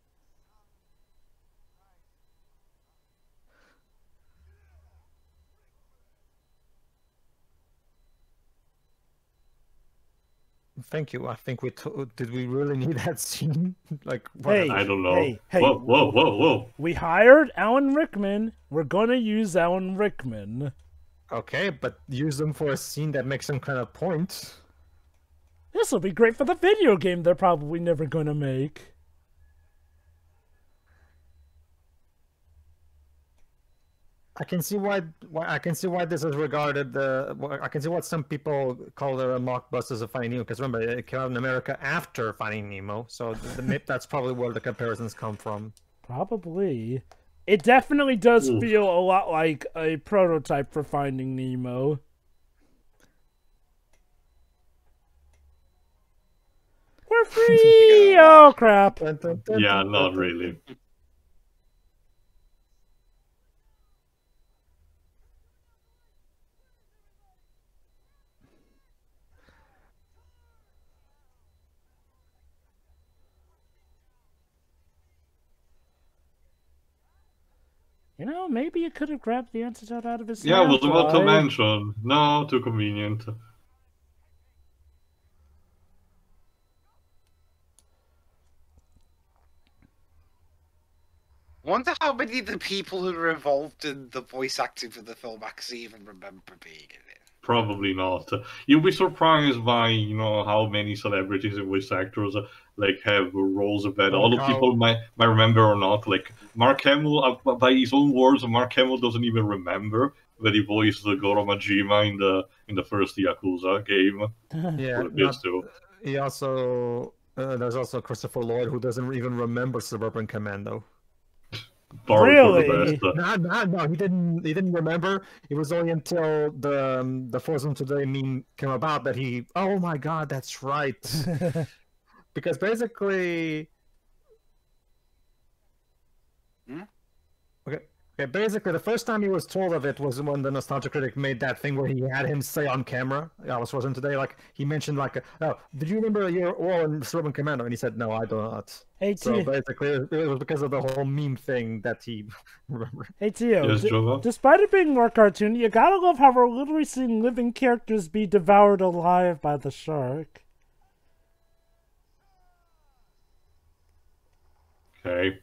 Thank you. I think we did. We really need that scene? Like, what? Hey, I don't know. Hey, whoa, whoa, whoa, whoa! We hired Alan Rickman. We're gonna use Alan Rickman. Okay, but use them for a scene that makes some kind of point. This will be great for the video game they're probably never gonna make. I can see why I can see why this is regarded. I can see what some people call the mockbusters of Finding Nemo, because remember it came out in America after Finding Nemo, so maybe that's probably where the comparisons come from. Probably, it definitely does feel a lot like a prototype for Finding Nemo. We're free! Oh crap! Yeah, not really. You know, maybe you could have grabbed the antidote out of his hand. Yeah, well, what to mention? No, too convenient. Wonder how many of the people who were involved in the voice acting for the film actually even remember being in it. Probably not. You'll be surprised by, you know, how many celebrities and voice actors like have roles of that. All the people might remember or not. Like Mark Hamill, by his own words, Mark Hamill doesn't even remember that he voiced Goro Majima in the first Yakuza game. Yeah, he also there's also Christopher Lloyd, who doesn't even remember Suburban Commando. Really? No, he didn't remember. It was only until the Foursome Today meme came about that he, oh my god, that's right. Because basically, basically the first time he was told of it was when the Nostalgia Critic made that thing where he had him say on camera, I was watching today, like, he mentioned, like, oh, did you remember your role in Suburban Commando? And he said, no, I do not. Hey, so basically, it was because of the whole meme thing that he remembered. Hey, Teo, yes, despite it being more cartoony, you gotta love how we're literally seeing living characters be devoured alive by the shark. Okay.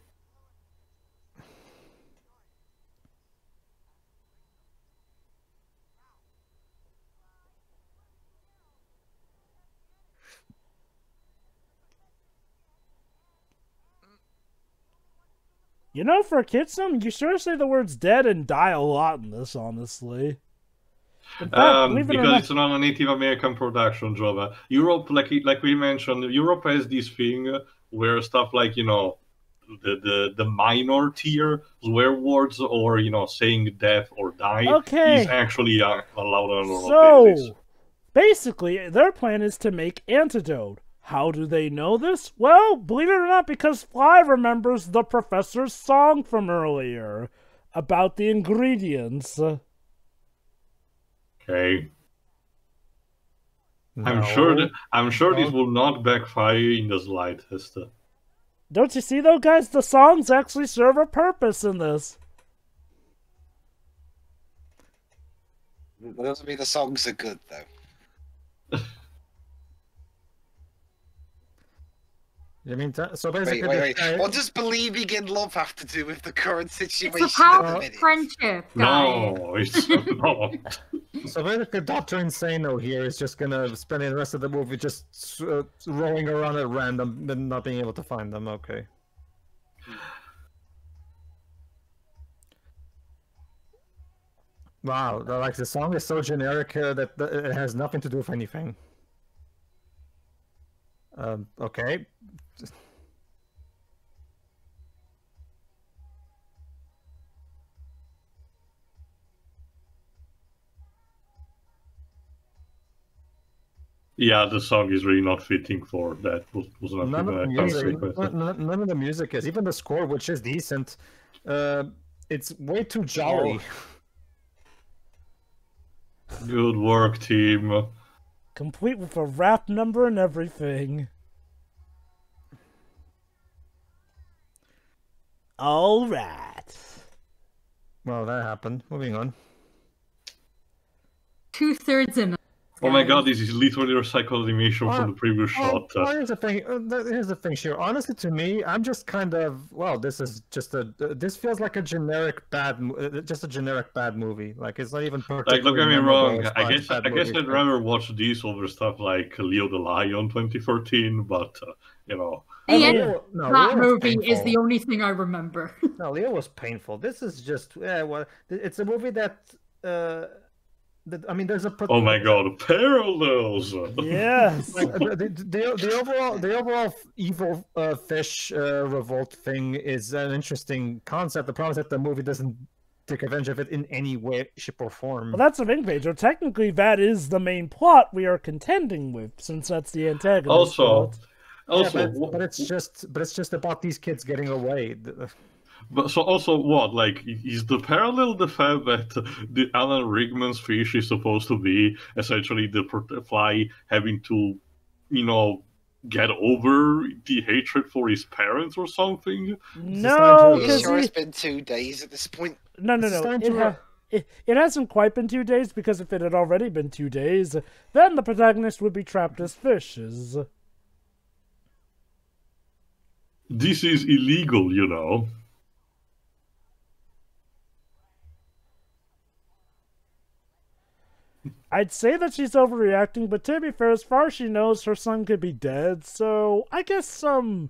You know, for a kid's, you sure say the words dead and die a lot in this, honestly. In fact, because it's not a Native American production, Jova. Europe, like we mentioned, Europe has this thing where stuff like, you know, the minor tier swear words or, you know, saying death or die is actually allowed on a lot of days. Basically, their plan is to make Antidote. How do they know this? Well, believe it or not, because Fly remembers the professor's song from earlier about the ingredients. Okay. No. I'm sure this will not backfire in the slightest. Don't you see though, guys? The songs actually serve a purpose in this. That doesn't mean the songs are good though. You mean so basically? Wait. What does believing in love have to do with the current situation? It's about friendship, guys. No, it's not. So basically, Dr. Insano here is just gonna spend the rest of the movie just rolling around at random and not being able to find them. Okay. Wow, like the song is so generic that it has nothing to do with anything. Okay. Yeah, the song is really not fitting for that. None of the music is. Even the score, which is decent, it's way too jolly. Good work, team. Complete with a rap number and everything. All right. Well, that happened. Moving on. 2/3 in. Oh my god, this is literally recycled animation from the previous shot. Here's the thing. Shiro. Honestly, to me, I'm just kind of this is just a. This feels like a generic bad, movie. Like it's not even perfect. Like, don't get me wrong. I guess I'd rather watch these over stuff like Leo the Lion 2013, but you know. That movie is the only thing I remember. No, Leo was painful. This is just it's a movie that. I mean, there's a oh my god, parallels. Yes, the overall evil fish revolt thing is an interesting concept. The problem is that the movie doesn't take advantage of it in any way, shape, or form. Well, that's the thing, Pedro. Technically, that is the main plot we are contending with, since that's the antagonist. Also, yeah, but it's just about these kids getting away. But so also what, like, is the parallel the fact that the Alan Rickman's fish is supposed to be essentially the Fly having to, you know, get over the hatred for his parents or something? No, because it's been 2 days at this point. No. It hasn't quite been 2 days, because if it had already been 2 days, then the protagonist would be trapped as fishes. This is illegal, you know. I'd say that she's overreacting, but to be fair, as far as she knows, her son could be dead, so I guess some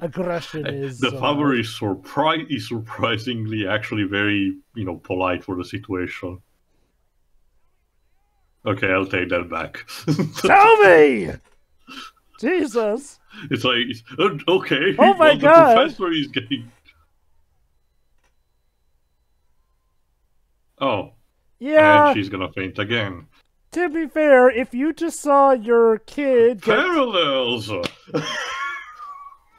aggression is... The father is surprisingly actually very, you know, polite for the situation. Okay, I'll take that back. Tell me! Jesus! It's like, okay, oh my God. The professor is getting... Oh. Yeah. And she's gonna faint again. To be fair, if you just saw your kid... Parallels!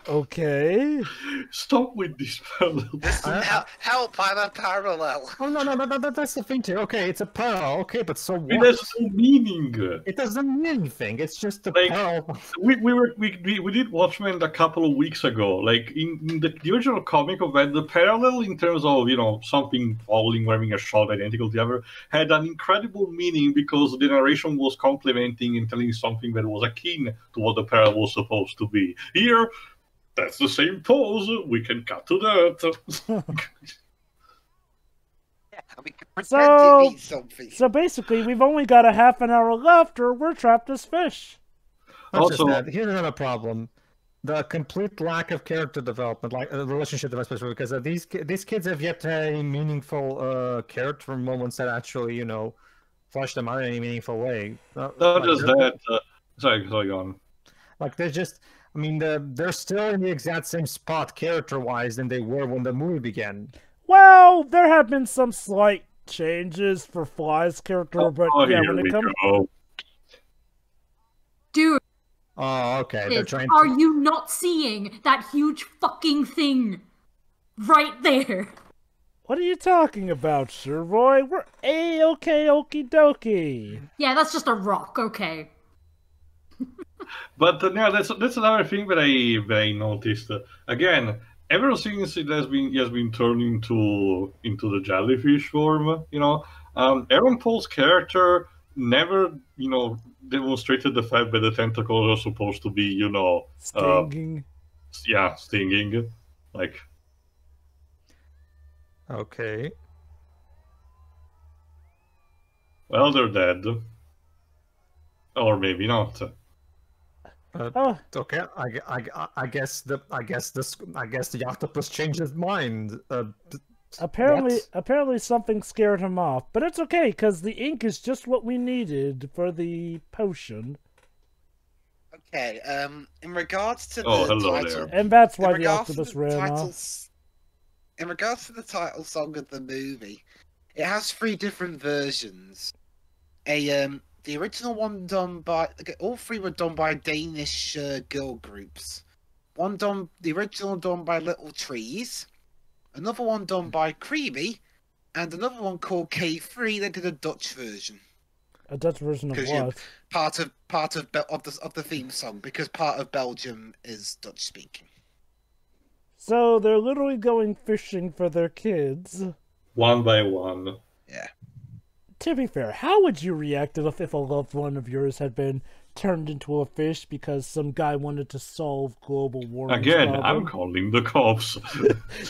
Okay. Stop with these parallels. Help, I'm a parallel. Oh, no, that's the thing too. Okay, it's a parallel, okay, but so what? It has no meaning. It doesn't mean anything, it's just a parallel. We did Watchmen a couple of weeks ago. Like, in the original comic of that, the parallel in terms of, you know, something falling, wearing a shot identical to the other, had an incredible meaning because the narration was complementing and telling something that was akin to what the parallel was supposed to be. Here, that's the same pose, we can cut to that. So basically, we've only got a half an hour left or we're trapped as fish. Also, here's another problem. The complete lack of character development, like relationship development, because these kids have yet to have any meaningful character moments that actually, you know, flush them out in any meaningful way. Sorry, go on. Like, they're just... I mean, they're still in the exact same spot character-wise than they were when the movie began. Well, there have been some slight changes for Fly's character, but yeah, when it comes... Dude. Oh, okay. They're trying to... Are you not seeing that huge fucking thing right there? What are you talking about, Shiroi? We're A-okay, okie dokie. Yeah, that's just a rock, okay. But no, that's another thing that I noticed. Again, ever since it has been turned into the jellyfish form, you know, Aaron Paul's character never, you know, demonstrated the fact that the tentacles are supposed to be, you know, stinging. yeah, singing, like. Okay. Well, they're dead. Or maybe not. Okay, I guess the octopus changed his mind. Apparently something scared him off, but it's okay because the ink is just what we needed for the potion. Okay. In regards to the title, and that's why the octopus ran off. In regards to the title song of the movie, it has 3 different versions. The original one done by all 3 were done by Danish girl groups. The original done by Little Trees, another one done by Creamy, and another one called K3. They did a Dutch version. A Dutch version of what? You know, part of the theme song, because part of Belgium is Dutch speaking. So they're literally going fishing for their kids. One by one. Yeah. To be fair, how would you react if a loved one of yours had been turned into a fish because some guy wanted to solve global warming? Again, I'm calling the cops.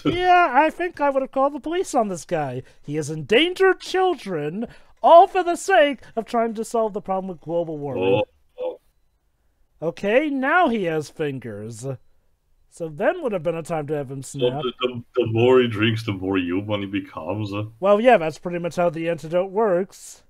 Yeah, I think I would have called the police on this guy. He has endangered children, all for the sake of trying to solve the problem with global warming. Oh. Okay, now he has fingers. So then would have been a time to have him snap. The more he drinks, the more human he becomes. Well, yeah, that's pretty much how the antidote works.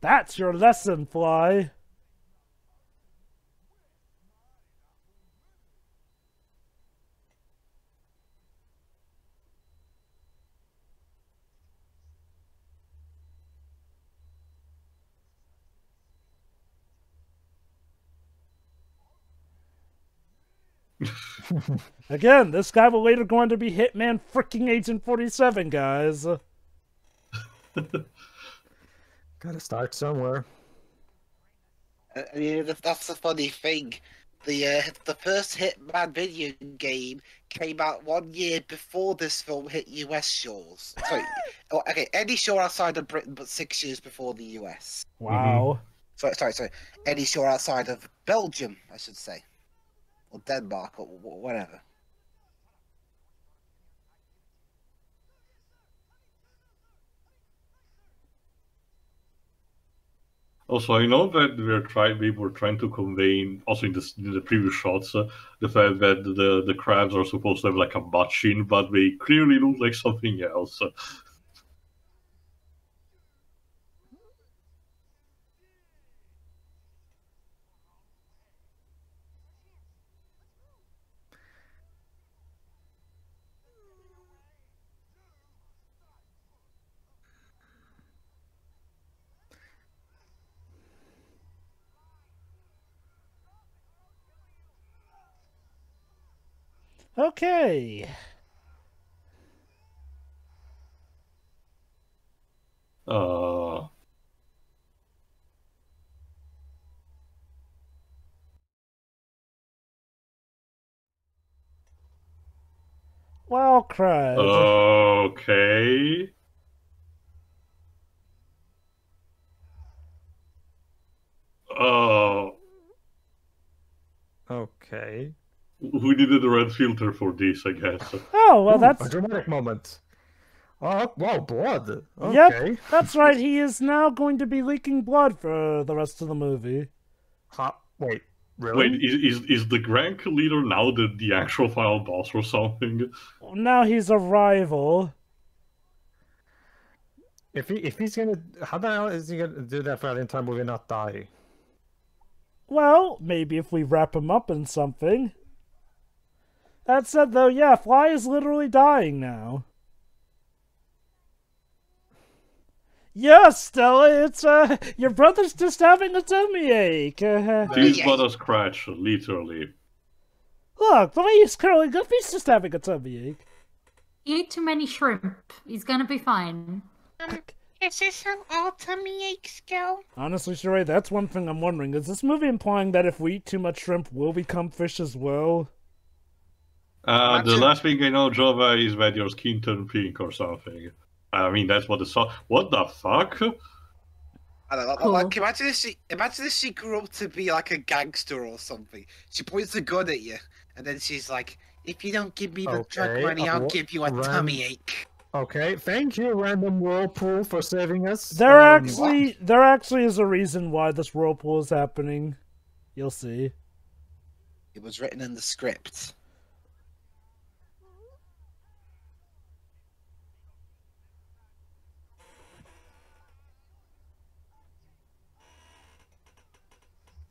That's your lesson, Fly. Again, this guy will later go on to be Hitman freaking Agent 47, guys. Gotta start somewhere. You know, that's the funny thing. The first Hitman video game came out 1 year before this film hit US shores. Sorry, okay, any shore outside of Britain, but 6 years before the US. Wow. Mm-hmm. Sorry. Any shore outside of Belgium, I should say. Or Denmark, or whatever. Also, I know that we were trying to convey, also in the previous shots, the fact that the crabs are supposed to have like a butt chin, but they clearly look like something else. Okay. Well, crud. Okay. Okay. We needed a red filter for this, I guess. Oh, well, that's... Ooh, a dramatic moment. Oh, wow, blood. Okay. Yep, that's right. He is now going to be leaking blood for the rest of the movie. Huh? Wait, really? Wait, is the Grand Leader now the actual final boss or something? Now he's a rival. If he's gonna... How the hell is he gonna do that for the entire movie and not die? Well, maybe if we wrap him up in something... That said, though, yeah, Fly is literally dying now. Yes, Stella, it's, your brother's just having a tummy ache. He's got a scratch, literally. Look, the way he's curling up, he's just having a tummy ache. Eat too many shrimp. He's gonna be fine. Is this how all tummy aches go? Honestly, Shiroi, that's one thing I'm wondering. Is this movie implying that if we eat too much shrimp, we'll become fish as well? The last thing I know, Jova, is that your skin turned pink or something. I mean, that's what the song. What the fuck? I don't know. Cool. Like, imagine if she grew up to be like a gangster or something. She points a gun at you, and then she's like, "If you don't give me the drug money, I'll give you a tummy ache." Okay, thank you, Random Whirlpool, for saving us. There actually is a reason why this whirlpool is happening. You'll see. It was written in the script.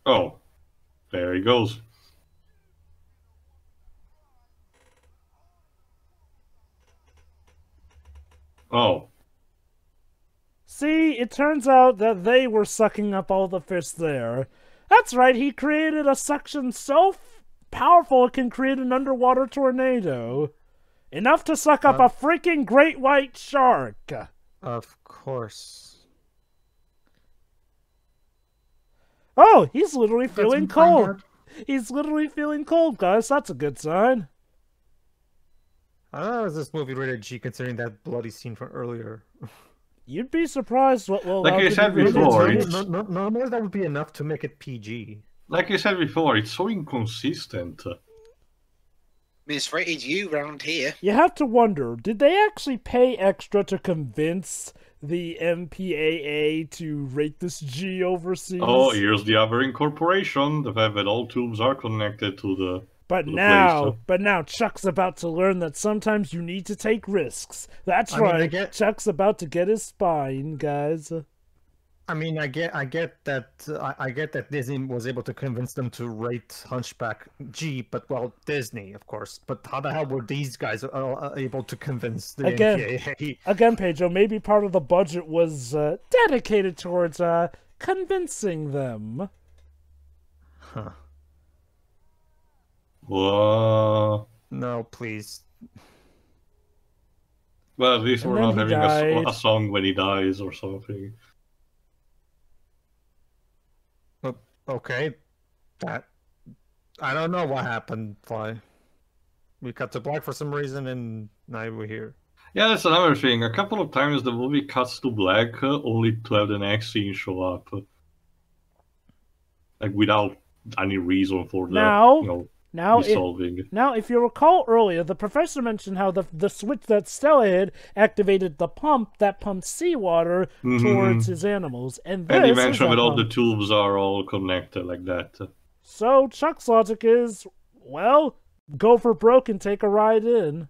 Oh, there he goes. Oh. See, it turns out that they were sucking up all the fish there. That's right, he created a suction so powerful it can create an underwater tornado. Enough to suck up a freaking great white shark. Of course. Oh, he's literally feeling cold. He's literally feeling cold, guys. That's a good sign. How is this movie rated G considering that bloody scene from earlier? You'd be surprised what will happen. Like you said before, normally that would be enough to make it PG. Like you said before, it's so inconsistent. I mean, it's rated U round here. You have to wonder, did they actually pay extra to convince the MPAA to rate this G overseas? Oh, here's the other incorporation, the fact that all tubes are connected to the... But now Chuck's about to learn that sometimes you need to take risks. That's right. Chuck's about to get his spine, guys. I mean, I get that Disney was able to convince them to rate Hunchback G, but well, Disney, of course. But how the hell were these guys able to convince the MPAA? Again, Pedro, maybe part of the budget was dedicated towards convincing them. Huh. Whoa. No, please. Well, at least we're not having a song when he dies or something. Okay, that I don't know what happened, Fly. We cut to black for some reason, and now we're here. Yeah, that's another thing. A couple of times the movie cuts to black, only to have the next scene show up, like without any reason for that. Now, if you recall earlier, the professor mentioned how the switch that Stella had activated the pump that pumped seawater towards his animals. And he mentioned that all the tubes are all connected like that. So Chuck's logic is, well, go for broke and take a ride in.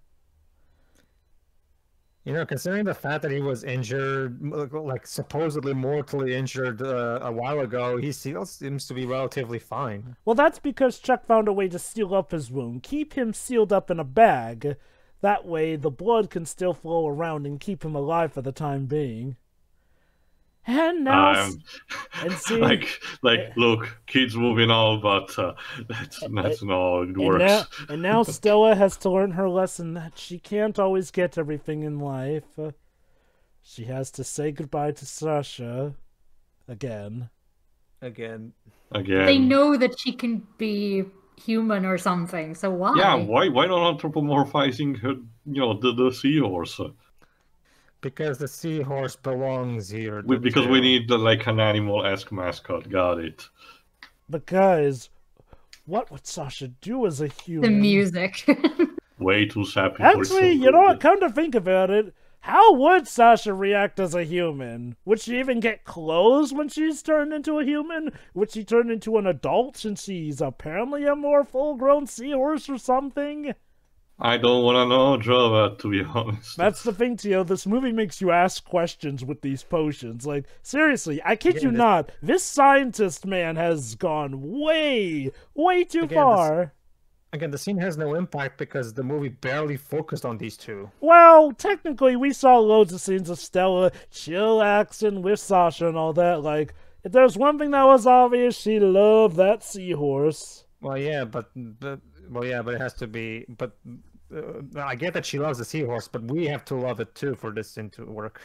You know, considering the fact that he was injured, like supposedly mortally injured a while ago, he still seems to be relatively fine. Well, that's because Chuck found a way to seal up his wound. Keep him sealed up in a bag. That way, the blood can still flow around and keep him alive for the time being. And now... and see, look, kids moving on, but that's not how it works. And now Stella has to learn her lesson that she can't always get everything in life. She has to say goodbye to Sasha. Again. They know that she can be human or something, so why? Yeah, why not anthropomorphizing her, the seahorse? Because the seahorse belongs here. Because we need, like, an animal-esque mascot. Got it. But guys, what would Sasha do as a human? The music. Way too sappy. Actually, you know what? Come to think about it, how would Sasha react as a human? Would she even get clothes when she's turned into a human? Would she turn into an adult since she's apparently a more full-grown seahorse or something? I don't want to know, Jova, to be honest. That's the thing, Tio. This movie makes you ask questions with these potions. Like, seriously, I kid you not. This scientist man has gone way, way too far. The scene has no impact because the movie barely focused on these two. Well, technically, we saw loads of scenes of Stella chillaxing with Sasha and all that. Like, if there's one thing that was obvious, she loved that seahorse. Well, yeah, but it has to be... But... I get that she loves the seahorse, but we have to love it too for this thing to work.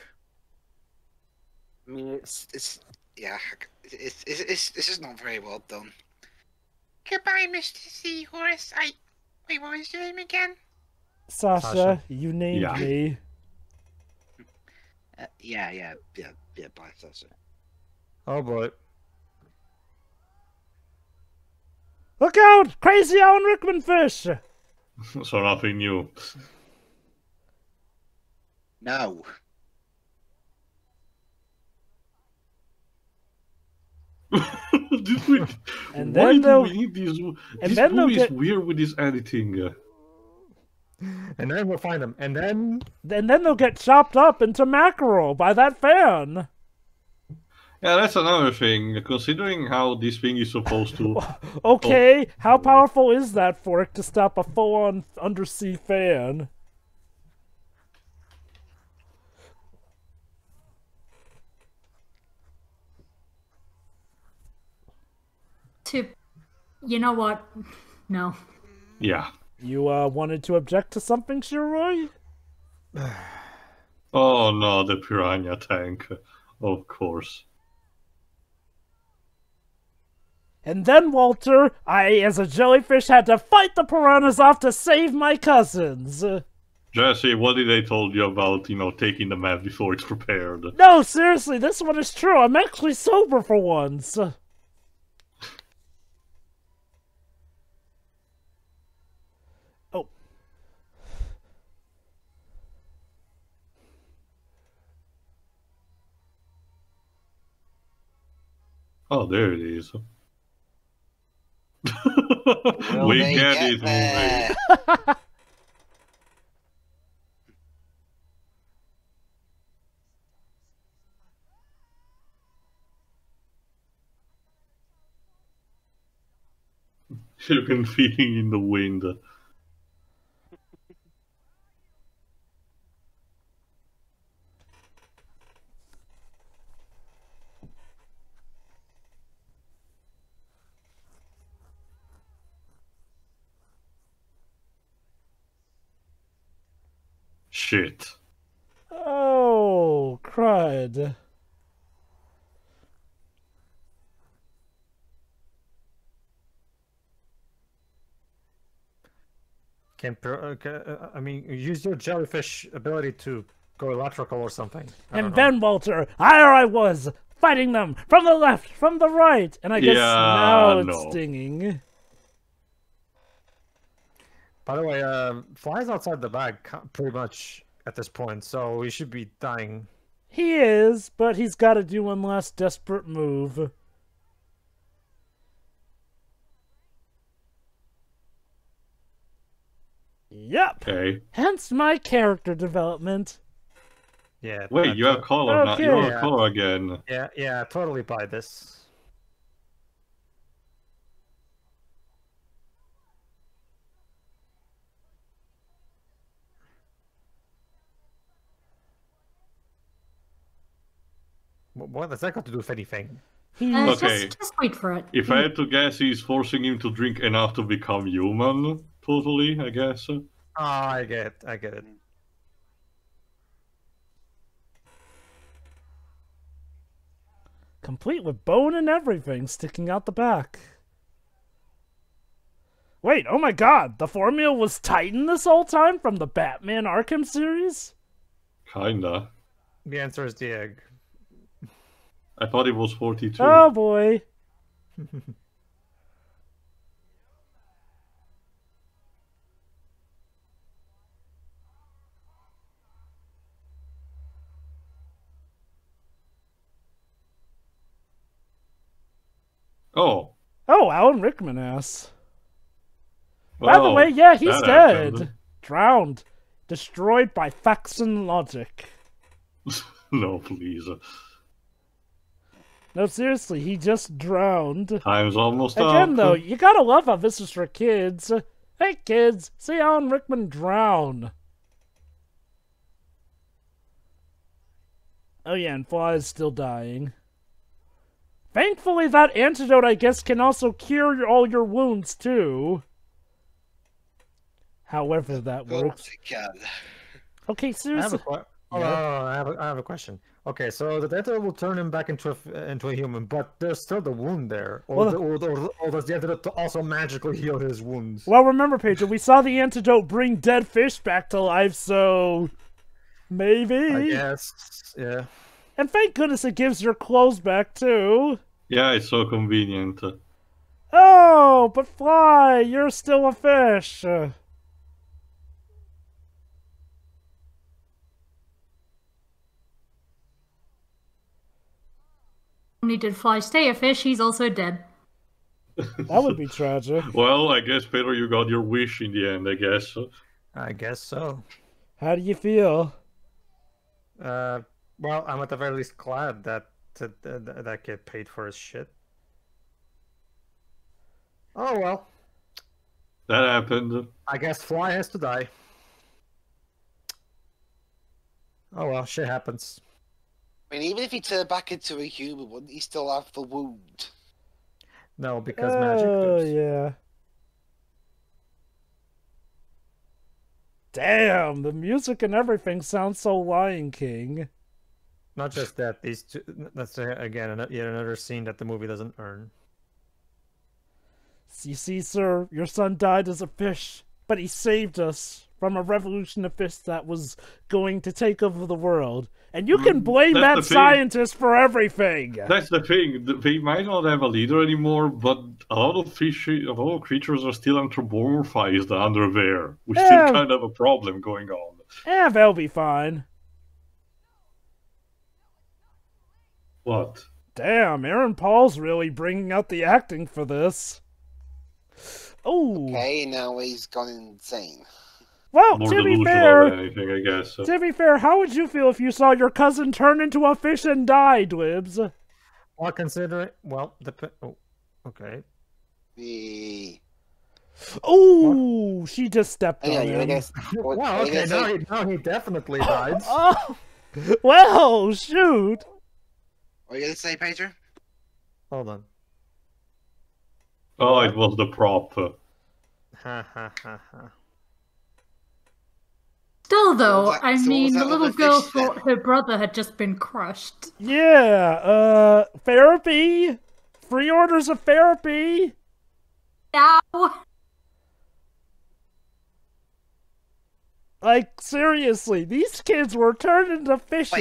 I mean, it's just not very well done. Goodbye, Mr. Seahorse. I Wait, what was your name again? Sasha. You named me. Yeah, bye, Sasha. Oh boy. Look out! Crazy Alan Rickman fish! So nothing new. No. Why do we need these? This movie is weird with this editing. And then we'll find them. And then they'll get chopped up into mackerel by that fan. Yeah, that's another thing. Considering how this thing is supposed to... Okay, how powerful is that fork to stop a full-on undersea fan? You know what? No. Yeah. You wanted to object to something, Shiroi? Oh no, the piranha tank. Of course. And then, Walter, I, as a jellyfish, had to fight the piranhas off to save my cousins. Jesse, what did they told you about, you know, taking the map before it's prepared? No, seriously, this one is true. I'm actually sober for once. Oh, there it is. we get it. You can feel it in the wind. Shit. Oh, crud. I mean, use your jellyfish ability to go electrical or something. And then, Walter, I was fighting them from the left, from the right, and I guess now it's stinging. By the way, Fly's outside the bag pretty much at this point, so he should be dying. He is, but he's got to do one last desperate move. Yep. Okay. Hence my character development. Yeah. Wait, you have color now. You have color again. Yeah, yeah, totally buy this. What does that got to do with anything? Okay. Just wait for it. If I had to guess, he's forcing him to drink enough to become human. Totally, I guess. Oh, I get it. Complete with bone and everything sticking out the back. Wait, oh my god, the formula was Titan this whole time from the Batman Arkham series? Kinda. The answer is the egg. I thought it was 42. Oh boy! Oh. Oh, Alan Rickman ass. Well, by the way, yeah, he's dead. Happened. Drowned. Destroyed by facts and logic. No, please. No, seriously, he just drowned. Time's almost up. Again, though, you gotta love how this is for kids. Hey, kids, see Alan Rickman drown. Oh, yeah, and Fly is still dying. Thankfully, that antidote, I guess, can also cure all your wounds, too. However that works. Oh, okay, seriously. Oh, I have a question. Okay, so the Daedra will turn him back into a human, but there's still the wound there. Or does the antidote also magically heal his wounds? Well, remember, Pedro, we saw the antidote bring dead fish back to life, so... maybe. I guess, yeah. And thank goodness it gives your clothes back, too. Yeah, it's so convenient. Oh, but Fly, you're still a fish. Only did Fly stay a fish, he's also dead. That would be tragic. Well, I guess, Pedro, you got your wish in the end, I guess. I guess so. How do you feel? Well, I'm at the very least glad that kid paid for his shit. Oh, well. That happened. I guess Fly has to die. Oh, well, shit happens. I mean, even if he turned back into a human, wouldn't he still have the wound? No, because magic does. Oh, yeah. Damn, the music and everything sounds so Lion King. Not just that, these two... That's, again, yet another scene that the movie doesn't earn. You see, sir, your son died as a fish, but he saved us from a revolution of fish that was going to take over the world. And you can blame that scientist for everything! That's the thing. They might not have a leader anymore, but a lot of creatures are still anthropomorphized under there. We still kind of have a problem going on. Yeah, they'll be fine. What? Damn, Aaron Paul's really bringing out the acting for this. Oh. Okay, now he's gone insane. Well, to be fair, how would you feel if you saw your cousin turn into a fish and die, Dwibs? Well, okay. Oh, she just stepped on him. Well, okay, now he definitely dies. Oh, well, shoot. What are you going to say, Pedro? Hold on. Oh, it was the prop. Ha ha ha ha. Still, though, I mean, the little girl thought her brother had just been crushed. Yeah, therapy? Free orders of therapy? Now? Like, seriously, these kids were turned into fishes.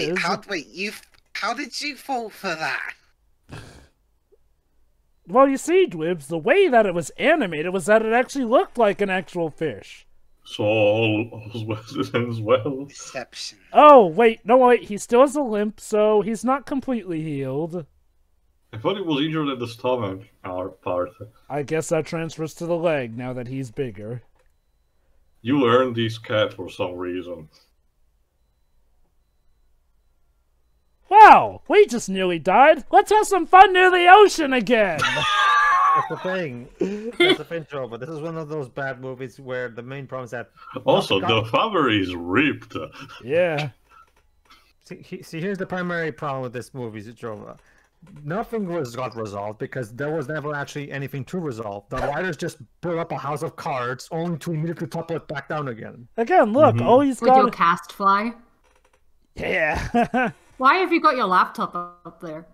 Wait, how did you fall for that? Well, you see, Dwibs, the way that it was animated was that it actually looked like an actual fish. So as well. Deception. Oh wait, no wait, he still has a limp, so he's not completely healed. I thought he was injured at the stomach part. I guess that transfers to the leg now that he's bigger. You earned this cat for some reason. Wow, we just nearly died. Let's have some fun near the ocean again. That's the thing. That's the thing, Joe, but this is one of those bad movies where the main problem is that... Also, the father is ripped. Yeah. See, here's the primary problem with this movie, Joe. Nothing got resolved because there was never actually anything to resolve. The writers just built up a house of cards only to immediately topple it back down again. Again, look, all he's got... Would you cast Fly? Yeah. Why have you got your laptop up there?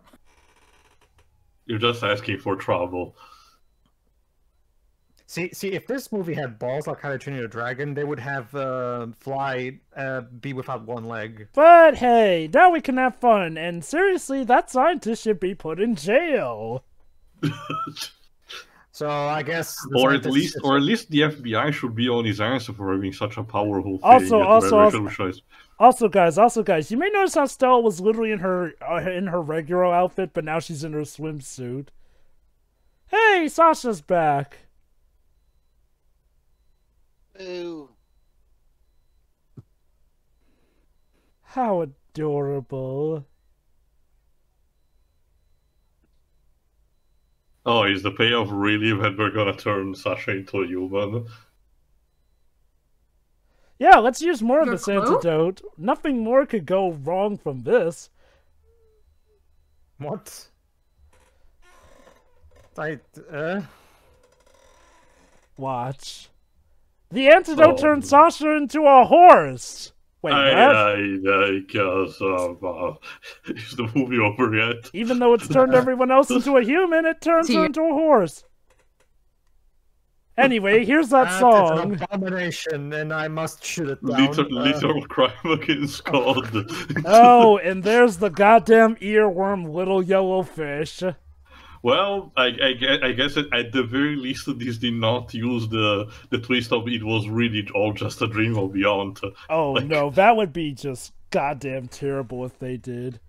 You're just asking for trouble. See, if this movie had balls like How to Train Your Dragon, they would have Fly be without one leg. But hey, now we can have fun, and seriously, that scientist should be put in jail. So I guess, or at least the FBI should be on his answer for having such a powerful thing. Also, guys, you may notice how Stella was literally in her regular outfit, but now she's in her swimsuit. Hey, Sasha's back. Ooh. How adorable. Oh, is the payoff really that we're gonna turn Sasha into a human? Yeah, let's use more of this antidote. Nothing more could go wrong from this. What? Watch. The antidote turned Sasha into a horse! Wait, it's the movie over yet? Even though it's turned everyone else into a human, it turns her into a horse. Anyway, here's that song. It's an abomination, and I must shoot it down. Lethal crime against God. Oh, and there's the goddamn earworm, little yellow fish. Well, I guess at the very least these did not use the twist of it was really all just a dream of beyond. Oh, like, no, that would be just goddamn terrible if they did.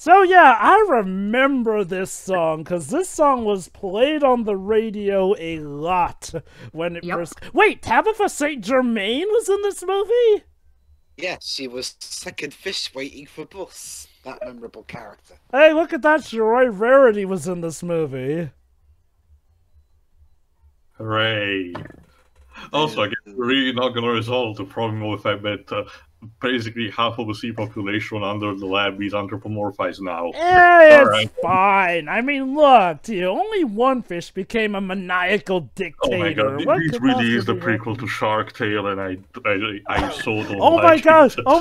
So yeah, I remember this song, because this song was played on the radio a lot when it first... Wait, Tabitha St. Germain was in this movie? Yeah, she was second fish waiting for bus. That memorable character. Hey, look at that! Shiroi Rarity was in this movie. Hooray! Also, I guess we're really not going to resolve the problem with the fact that basically half of the sea population under the lab is anthropomorphized now. Yeah, it's fine. I mean, look, only one fish became a maniacal dictator. Oh my god, this really is the prequel to Shark Tale, and I so don't Oh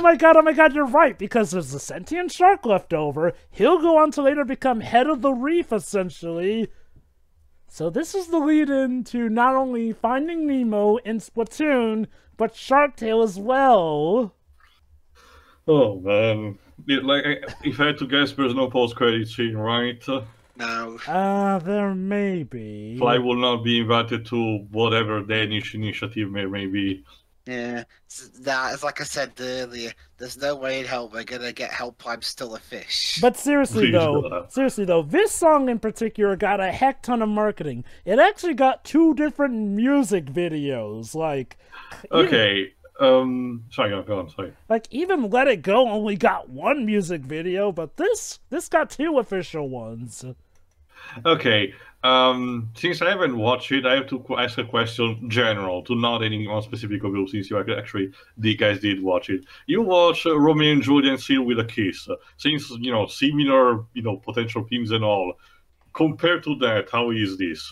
my god, you're right, because there's a sentient shark left over. He'll go on to later become head of the reef, essentially. So this is the lead-in to not only Finding Nemo and Splatoon, but Shark Tale as well. Oh man! Like, if I had to guess, there's no post-credit scene, right? No. There may be. Fly will not be invited to whatever Danish initiative may be. Yeah, it's like I said earlier. There's no way in hell we're gonna get help. I'm still a fish. But seriously though, this song in particular got a heck ton of marketing. It actually got 2 different music videos. Like, sorry, go on. Like, even Let It Go only got 1 music video, but this got 2 official ones. Okay, since I haven't watched it, I have to ask a question general, to not anyone specific of you, since you actually, the guys did watch it. You watch Romeo and Juliet Sealed with a Kiss, since, similar, potential themes and all. Compared to that, how is this?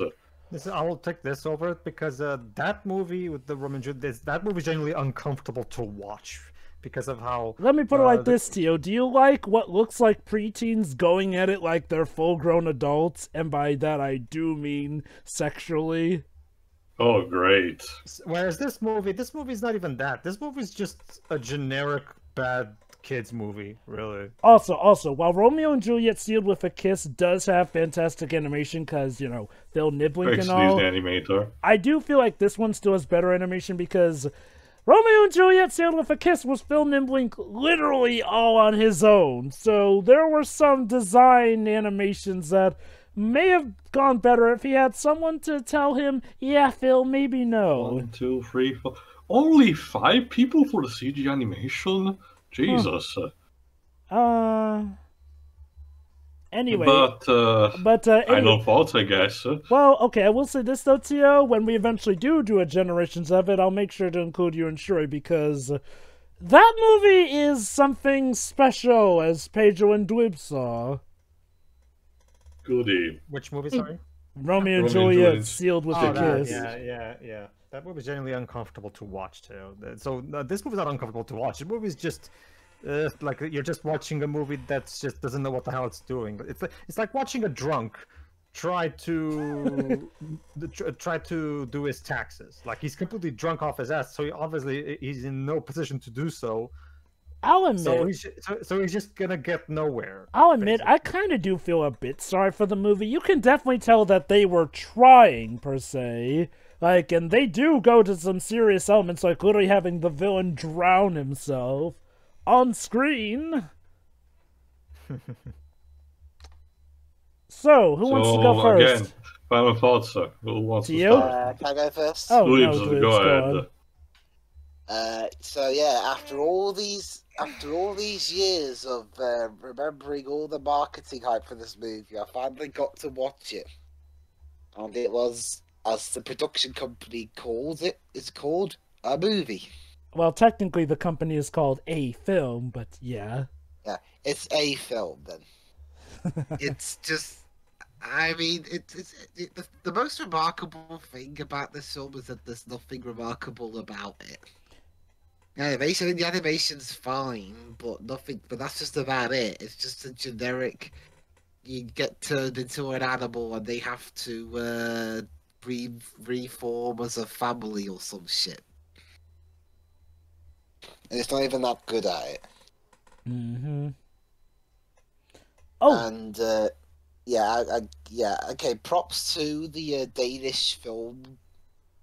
I will take this over it because that movie with the Roman Juliet, that movie is generally uncomfortable to watch because of how. Let me put it like this, Theo. Do you like what looks like preteens going at it like they're full-grown adults? And by that I do mean sexually. Oh, great. Whereas this movie's not even that. This movie's just a generic bad kids movie, really. Also, while Romeo and Juliet Sealed with a Kiss does have fantastic animation because, Phil Nibelink and all, animator. I do feel like this one still has better animation because Romeo and Juliet Sealed with a Kiss was Phil Nibelink literally all on his own. So there were some design animations that may have gone better if he had someone to tell him, yeah, Phil, maybe no. 1, 2, 3, 4. Only 5 people for the CG animation? Jesus. Anyway. But I know faults, I guess. Well, okay, I will say this, though, Tio. When we eventually do a Generations of it, I'll make sure to include you and Shiroi, because that movie is something special, as Pedro and Dweeb saw. Goody. Which movie, sorry? Romeo and Juliet Sealed with a Kiss. Yeah. That movie is generally uncomfortable to watch, too. So this movie is not uncomfortable to watch. The movie is just like you're just watching a movie that just doesn't know what the hell it's doing. It's like watching a drunk try to do his taxes. Like, he's completely drunk off his ass, so he's in no position to do so. I'll admit, so he's just gonna get nowhere. I'll admit, basically. I kind of do feel a bit sorry for the movie. You can definitely tell that they were trying, per se. Like, and they do go to some serious elements, like literally having the villain drown himself on screen. So, who wants to go first? Again, final thoughts, sir. Who wants to start? Can I go first? Oh, no, go ahead. So yeah, after all these years of remembering all the marketing hype for this movie, I finally got to watch it, and it was, as the production company calls it, it's called a movie. Well, technically the company is called A-Film, but yeah. Yeah, it's A-Film then. It's just, I mean, the most remarkable thing about this film is that there's nothing remarkable about it. Yeah, the animation, I think the animation's fine, but nothing. But that's just about it. It's just a generic. You get turned into an animal, and they have to reform as a family or some shit. And it's not even that good at it. Mm-hmm. Oh. And yeah. Okay. Props to the Danish film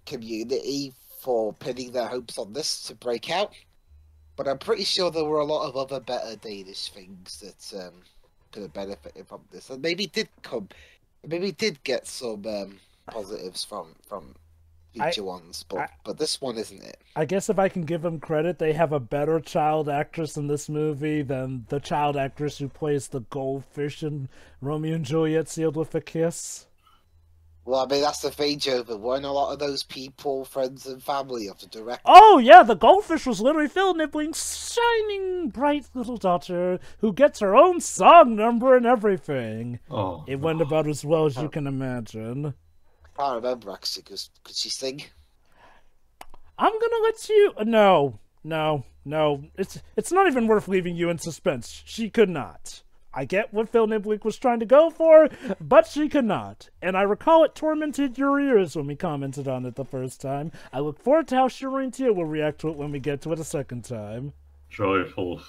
community for pinning their hopes on this to break out. But I'm pretty sure there were a lot of other better Danish things that could have benefited from this, and maybe did come, maybe did get some positives from future ones. But this one isn't it. I guess if I can give them credit, they have a better child actress in this movie than the child actress who plays the goldfish in Romeo and Juliet Sealed with a Kiss. Well, I mean, that's the thing, Jova. Weren't a lot of those people friends and family of the director? Oh, yeah, the goldfish was literally Phil Nibelink's shining, bright little daughter who gets her own song number and everything. Oh, it went about as well as you can imagine. I can't remember, actually, because could she sing? I'm gonna let you... No. It's not even worth leaving you in suspense. She could not. I get what Phil Nibelink was trying to go for, but she could not. And I recall it tormented your ears when we commented on it the first time. I look forward to how Shiroi and Tia will react to it when we get to it a second time. Joyful.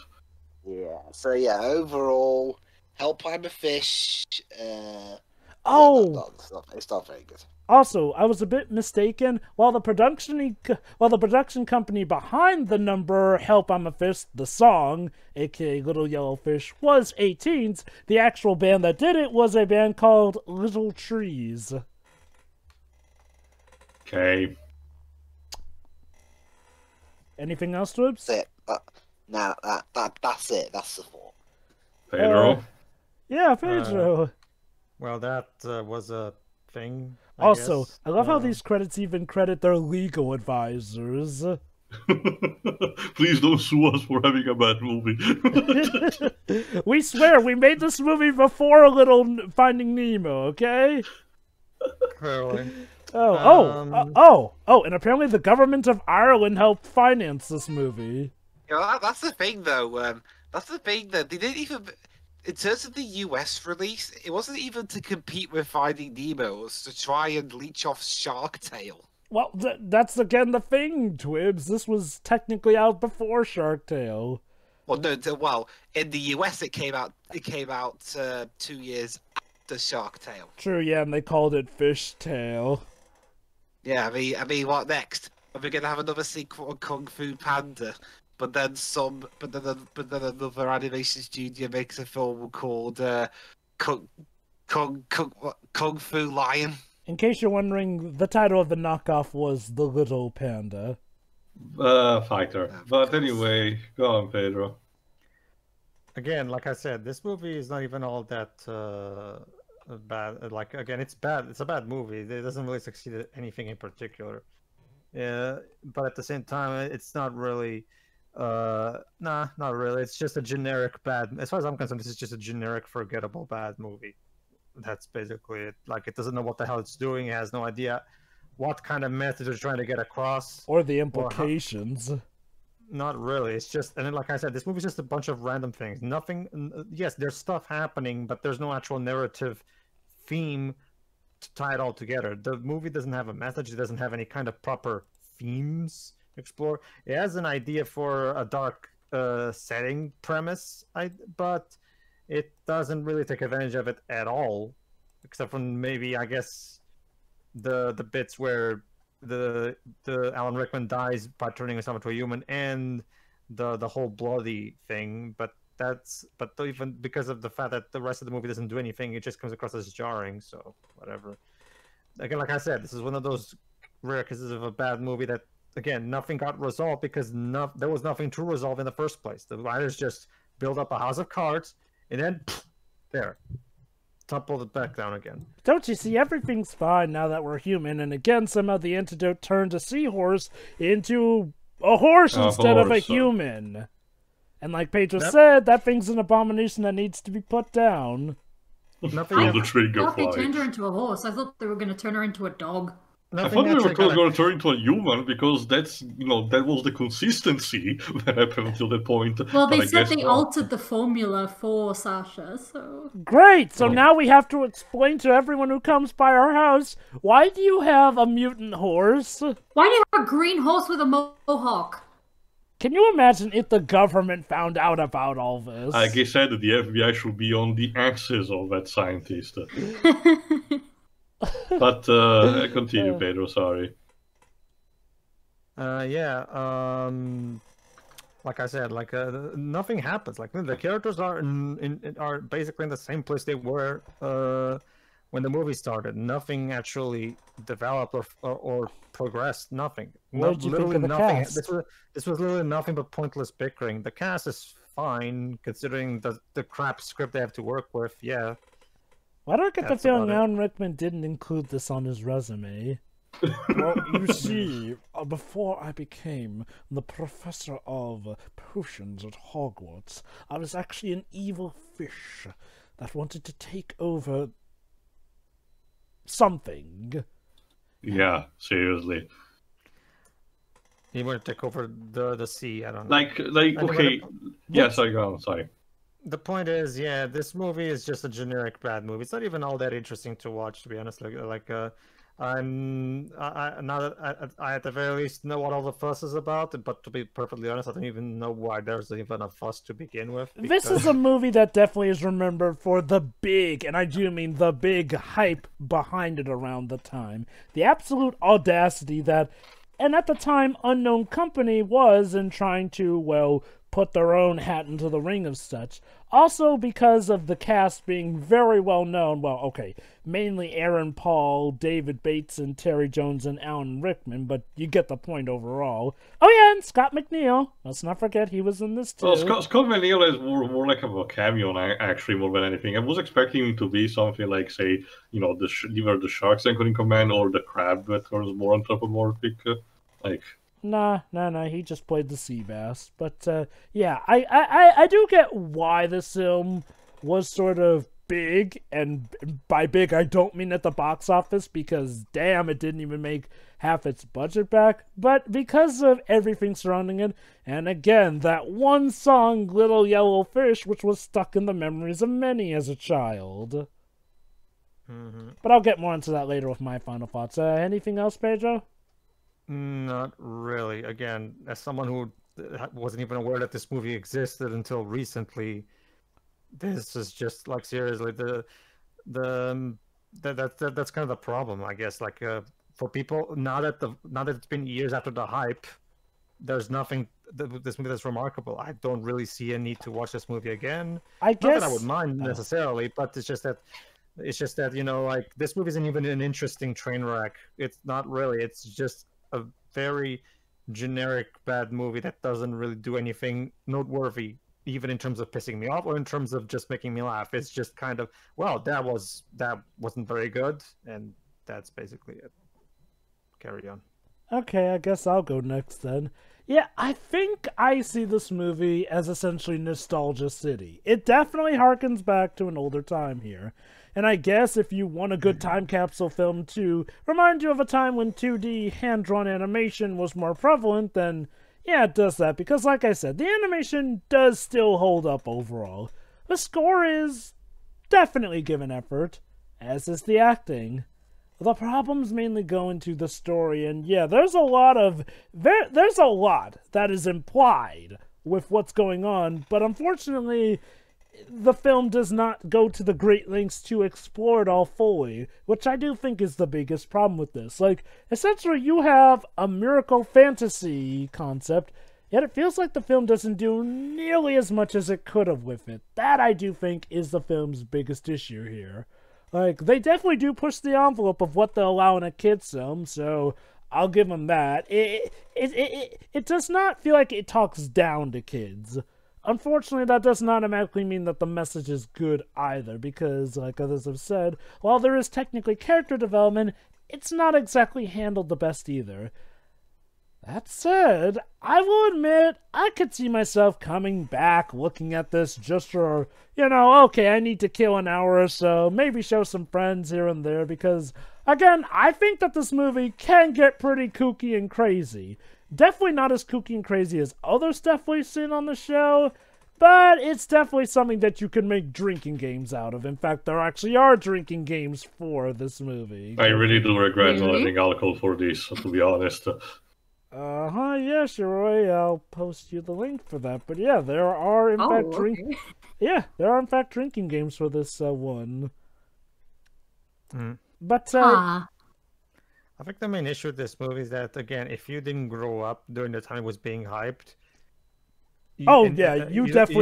Yeah, so yeah, overall, Help I'm a Fish. It's not very good. Also, I was a bit mistaken. While the production company behind the number Help I'm a Fish, the song, aka Little Yellow Fish, was 18s, the actual band that did it was a band called Little Trees. Okay. Anything else, Dubs? That's it. That's it. That's the fault. Pedro? Yeah, Pedro. Well, that was a thing. I guess. I love how these credits even credit their legal advisors. Please don't sue us for having a bad movie. We swear we made this movie before a little Finding Nemo, okay? Clearly. And apparently the government of Ireland helped finance this movie. You know, that's the thing, though. That's the thing that they didn't even... In terms of the US release, it wasn't even to compete with Finding Nemo, it was to try and leech off Shark Tale. Well, that's again the thing, Twibs. This was technically out before Shark Tale. Well, no. Well, in the US, it came out. It came out 2 years after Shark Tale. True. Yeah, and they called it Fish Tale. Yeah, I mean, what next? Are we gonna have another sequel on Kung Fu Panda? But then another animation studio makes a film called Kung Fu Lion. In case you're wondering, the title of the knockoff was The Little Panda. Fighter. But anyway, go on, Pedro. Again, like I said, this movie is not even all that bad. Like, again, it's bad. It's a bad movie. It doesn't really succeed at anything in particular. Yeah, but at the same time, it's not really... not really. It's just a generic bad. As far as I'm concerned, this is just a generic, forgettable bad movie. That's basically it. Like, it doesn't know what the hell it's doing. It has no idea what kind of message it's trying to get across or the implications. Not really. It's just, and then, like I said, this movie's just a bunch of random things. Nothing. Yes, there's stuff happening, but there's no actual narrative theme to tie it all together. The movie doesn't have a message. It doesn't have any kind of proper themes. Explore. It has an idea for a dark setting premise, but it doesn't really take advantage of it at all, except for maybe, I guess, the bits where the Alan Rickman dies by turning himself into a human, and the whole bloody thing. But even because of the fact that the rest of the movie doesn't do anything, it just comes across as jarring. So whatever. Again, like I said, this is one of those rare cases of a bad movie that. Again, nothing got resolved because there was nothing to resolve in the first place. The writers just build up a house of cards and then, toppled it back down again. Don't you see? Everything's fine now that we're human. And again, somehow the antidote turned a seahorse into a horse instead of a human. And like Pedro said, that thing's an abomination that needs to be put down. Nothing. I thought they turned her into a horse. I thought they were going to turn her into a dog. I thought we were going to turn into a human because that's, you know, that was the consistency that happened until that point. Well, they said they altered the formula for Sasha, so... Great! So now we have to explain to everyone who comes by our house, why do you have a mutant horse? Why do you have a green horse with a mohawk? Can you imagine if the government found out about all this? Like I said, the FBI should be on the axis of that scientist. But continue, Pedro, sorry. Like I said, like nothing happens. Like the characters are are basically in the same place they were when the movie started. Nothing actually developed or progressed. Nothing. Literally nothing. This was literally nothing but pointless bickering. The cast is fine considering the crap script they have to work with. Yeah. Why do I get the feeling Alan Rickman didn't include this on his resume? Well, you see, before I became the professor of potions at Hogwarts, I was actually an evil fish that wanted to take over something. Yeah, seriously. He wanted to take over the sea, I don't know. Like okay, yes, I go, sorry. The point is, yeah, this movie is just a generic bad movie. It's not even all that interesting to watch, to be honest. Like I at the very least know what all the fuss is about. But to be perfectly honest, I don't even know why there's even a fuss to begin with. Because... This is a movie that definitely is remembered for the big, and I do mean the big hype behind it around the time, the absolute audacity that, and at the time, unknown company was in trying to put their own hat into the ring of such. Also because of the cast being very well known, mainly Aaron Paul, David Bateson, Terry Jones, and Alan Rickman, but you get the point overall. Oh yeah, and Scott McNeil. Let's not forget he was in this too. Well, Scott McNeil is more like a cameo, actually, more than anything. I was expecting him to be something like, say, you know, either the Shark's anchoring command or the crab that was more anthropomorphic, like... Nah, he just played the sea bass. But, yeah, I do get why this film was sort of big, and by big I don't mean at the box office, because damn, it didn't even make half its budget back, but because of everything surrounding it, and again, that one song, Little Yellow Fish, which was stuck in the memories of many as a child. Mm-hmm. But I'll get more into that later with my final thoughts. Anything else, Pedro? Not really. Again, as someone who wasn't even aware that this movie existed until recently, this is just like, seriously, that's kind of the problem, I guess. Like for people, now that it's been years after the hype, there's nothing this movie that's remarkable. I don't really see a need to watch this movie again. I guess not that I would mind necessarily, but it's just that. It's just that, you know, like, this movie isn't even an interesting train wreck. It's not really. It's just a very generic bad movie that doesn't really do anything noteworthy, even in terms of pissing me off or in terms of just making me laugh. It's just kind of, well, that wasn't very good, and that's basically it. Carry on. Okay, I guess I'll go next then. Yeah, I think I see this movie as essentially Nostalgia City. It definitely harkens back to an older time here. And I guess if you want a good time capsule film to remind you of a time when 2D hand-drawn animation was more prevalent, then yeah, it does that. Because like I said, the animation does still hold up overall. The score is definitely given effort, as is the acting. The problems mainly go into the story, and yeah, there's a lot that is implied with what's going on, but unfortunately, the film does not go to the great lengths to explore it all fully, which I do think is the biggest problem with this. Like, essentially, you have a miracle fantasy concept, yet it feels like the film doesn't do nearly as much as it could have with it. That, I do think, is the film's biggest issue here. Like, they definitely do push the envelope of what they'll allow in a kid's film, so I'll give them that. It does not feel like it talks down to kids. Unfortunately, that does not automatically mean that the message is good either, because, like others have said, while there is technically character development, it's not exactly handled the best either. That said, I will admit, I could see myself coming back looking at this just for, you know, okay, I need to kill an hour or so, maybe show some friends here and there, because, again, I think that this movie can get pretty kooky and crazy. Definitely not as kooky and crazy as other stuff we've seen on the show, but it's definitely something that you can make drinking games out of. In fact, there actually are drinking games for this movie. I really do regret not having alcohol for this, to be honest. Yeah, Shiroi, I'll post you the link for that. But yeah, there are in fact drinking games for this one. Mm. But I think the main issue with this movie is that, again, if you didn't grow up during the time it was being hyped, you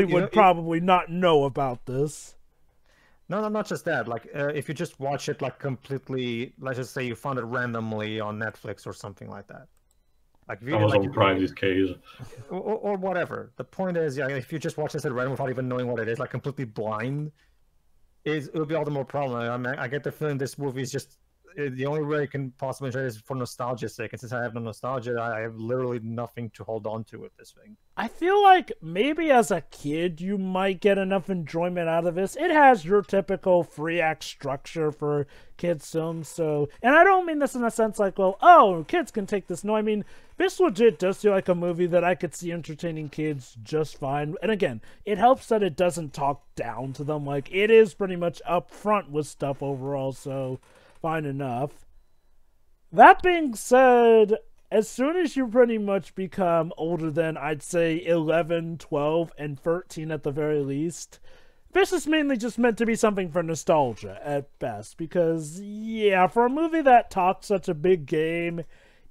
would probably not know about this. No, not just that. Like, if you just watch it, like, completely, let's just say you found it randomly on Netflix or something like that. Like, really, Amazon Prime these days, or whatever. The point is, yeah, if you just watch this at random without even knowing what it is, like completely blind, it would be all the more problem. I mean, I get the feeling this movie is just the only way I can possibly enjoy it is for nostalgia's sake. And since I have no nostalgia, I have literally nothing to hold on to with this thing. I feel like maybe as a kid you might get enough enjoyment out of this. It has your typical 3-act structure for kids' films, so... And I don't mean this in a sense like, well, oh, kids can take this. No, I mean, this legit does feel like a movie that I could see entertaining kids just fine. And again, it helps that it doesn't talk down to them. Like, it is pretty much up front with stuff overall, so... Fine enough. That being said, as soon as you pretty much become older than, I'd say, 11, 12, and 13 at the very least, this is mainly just meant to be something for nostalgia at best, because, yeah, for a movie that talks such a big game,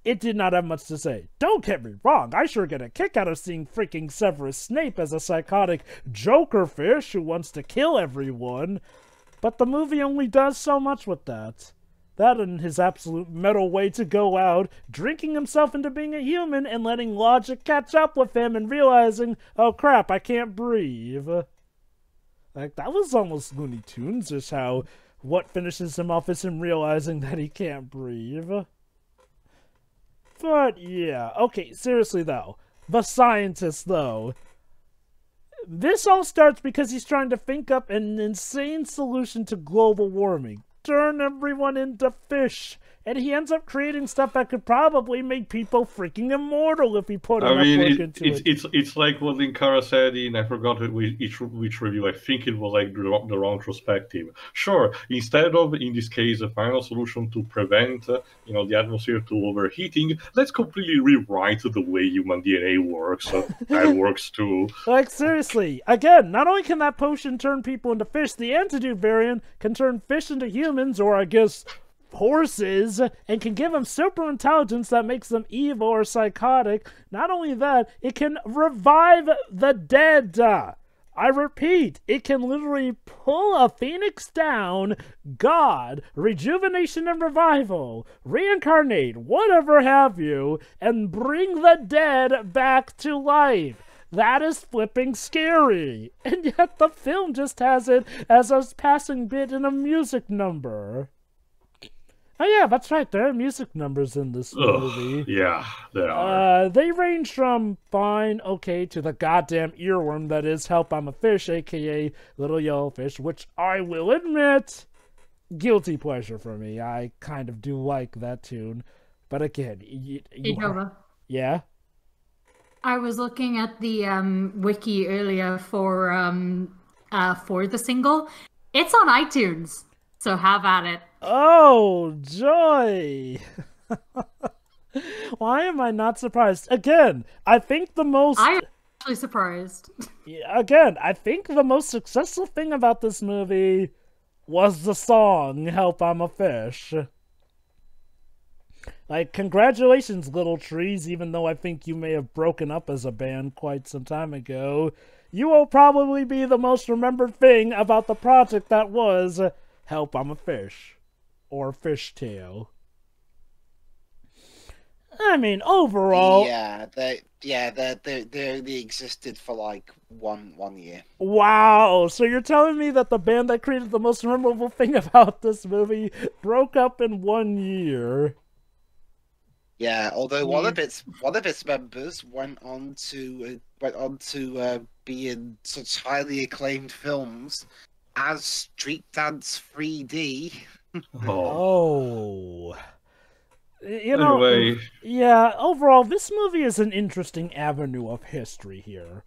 it did not have much to say. Don't get me wrong, I sure get a kick out of seeing freaking Severus Snape as a psychotic Joker fish who wants to kill everyone, but the movie only does so much with that. That and his absolute metal way to go out, drinking himself into being a human and letting logic catch up with him and realizing, oh crap, I can't breathe. Like, that was almost Looney Tunes, just how what finishes him off is him realizing that he can't breathe. But yeah, okay, seriously though, the scientist though. This all starts because he's trying to think up an insane solution to global warming. Turn everyone into fish, and he ends up creating stuff that could probably make people freaking immortal if he put enough work into it. It's like what Linkara said in, I forgot which review, I think it was like the retrospective. Sure, instead of, in this case, a final solution to prevent the atmosphere to overheating, let's completely rewrite the way human DNA works. That works too. Like, seriously, again, not only can that potion turn people into fish, the antidote variant can turn fish into humans, or I guess horses, and can give them super intelligence that makes them evil or psychotic. Not only that, it can revive the dead. I repeat, it can literally pull a phoenix down, God, rejuvenation and revival, reincarnate, whatever have you, and bring the dead back to life. That is flipping scary. And yet the film just has it as a passing bit in a music number. Oh yeah, that's right, there are music numbers in this movie. Yeah, there are. They range from fine, okay, to the goddamn earworm that is Help I'm a Fish, aka Little Yellow Fish, which I will admit, guilty pleasure for me. I kind of do like that tune. But again, yeah? I was looking at the wiki earlier for the single. It's on iTunes, so have at it. Oh, joy! Why am I not surprised? Again, I think the most... I am actually surprised. Again, I think the most successful thing about this movie was the song, Help I'm a Fish. Like, congratulations, Little Trees, even though I think you may have broken up as a band quite some time ago. You will probably be the most remembered thing about the project that was Help I'm a Fish. Or Fishtail. I mean, overall... Yeah, they existed for like one year. Wow, so you're telling me that the band that created the most memorable thing about this movie broke up in 1 year? Yeah, although one of its members went on to be in such highly acclaimed films as Street Dance 3D. Oh. You know, anyway. Yeah, overall, this movie is an interesting avenue of history here.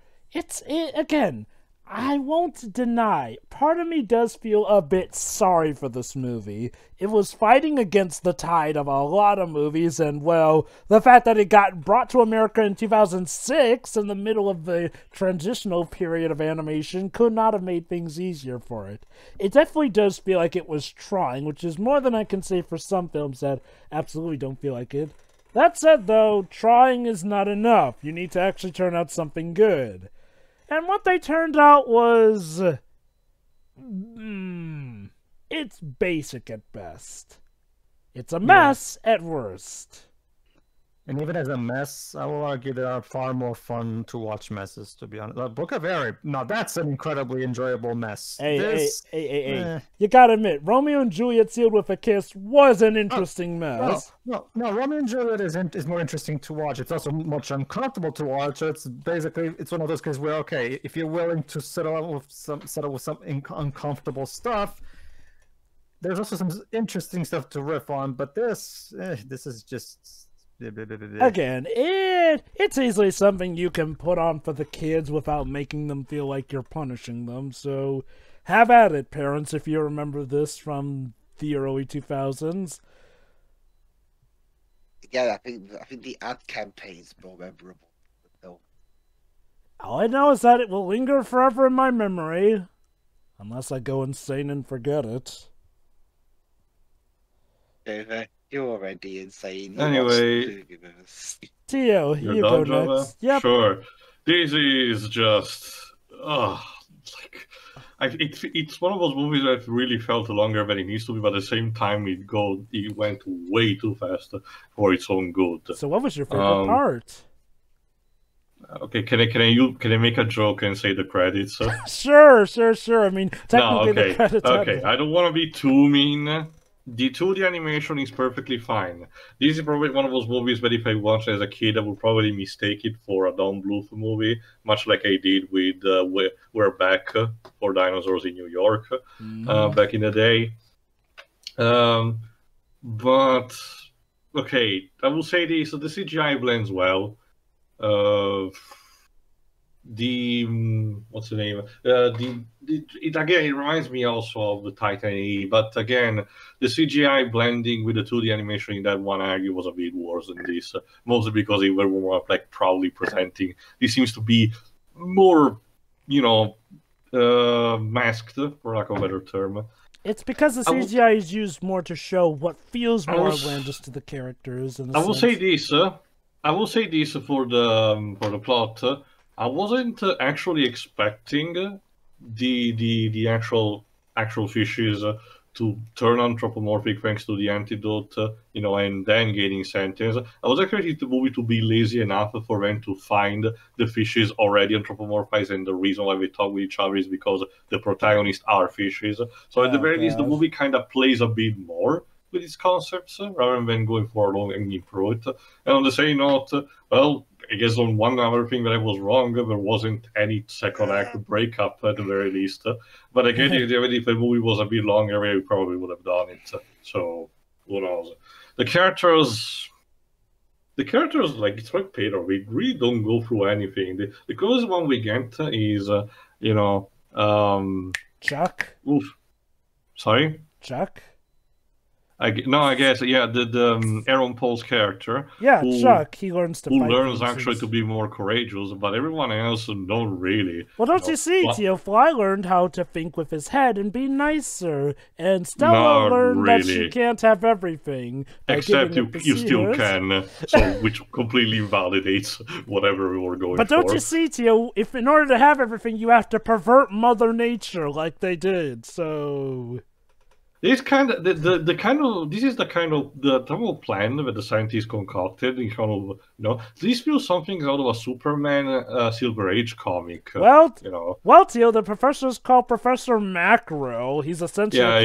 Again, I won't deny, part of me does feel a bit sorry for this movie. It was fighting against the tide of a lot of movies, and, well, the fact that it got brought to America in 2006 in the middle of the transitional period of animation could not have made things easier for it. It definitely does feel like it was trying, which is more than I can say for some films that absolutely don't feel like it. That said, though, trying is not enough. You need to actually turn out something good. And what they turned out was... it's basic at best. It's a mess at worst. And even as a mess, I will argue they are far more fun to watch messes, to be honest. Book of Eric, now that's an incredibly enjoyable mess. Hey. You gotta admit, Romeo and Juliet Sealed with a Kiss was an interesting mess. No, Romeo and Juliet is more interesting to watch. It's also much uncomfortable to watch. It's basically, it's one of those cases where, okay, if you're willing to settle with some uncomfortable stuff, there's also some interesting stuff to riff on, but this is just... Again, it's easily something you can put on for the kids without making them feel like you're punishing them, so have at it, parents, if you remember this from the early 2000s. Yeah, I think the ad campaign is more memorable. All I know is that it will linger forever in my memory, unless I go insane and forget it. Okay. You're already insane. Anyway, Tio, you go next. Yep. Sure. This is just... it's one of those movies that really felt longer than it needs to be, but at the same time, it went way too fast for its own good. So what was your favorite part? Okay, can I make a joke and say the credits? Sure. I mean, technically the credits. Okay, I don't want to be too mean. The 2D animation is perfectly fine. This is probably one of those movies that if I watched as a kid, I would probably mistake it for a Don Bluth movie, much like I did with We're Back for Dinosaurs in New York back in the day. But, okay, I will say this. So the CGI blends well. What's the name? Again, it reminds me also of the Titan A.E., but again, the CGI blending with the 2D animation in that one, I argue, was a bit worse than this, mostly because they were more like proudly presenting. This seems to be more, masked, for lack of a better term. It's because the CGI is used more to show what feels more outlandish to the characters. I will say this. I will say this for the plot. I wasn't actually expecting the actual fishes to turn anthropomorphic thanks to the antidote, and then gaining sentience. I was expecting the movie to be lazy enough for them to find the fishes already anthropomorphized, and the reason why we talk with each other is because the protagonists are fishes. So at the very least, the movie kind of plays a bit more with its concepts rather than going for long and improve it. And on the same note, well, I guess on one other thing that I was wrong, there wasn't any second act breakup at the very least. But again, if the movie was a bit longer, we probably would have done it. So who knows? The characters, like it's like Pedro, we really don't go through anything. The closest one we get is, Chuck. Oof. Sorry. Chuck. I guess, yeah, the Aaron Paul's character. Yeah, Chuck, he learns to fight. Who learns actually to be more courageous, but everyone else, no, really. Well, don't you see, Tio, Fly learned how to think with his head and be nicer, and Stella learned that she can't have everything. Except you still can, so which completely validates whatever we were going for. But don't you see, Tio, if in order to have everything, you have to pervert Mother Nature like they did, so... It's kind of the kind of this is the kind of the double plan that the scientists concocted in kind of this feels something out of a Superman Silver Age comic. Well, well, Teal, the professor's called Professor Macro. He's essentially a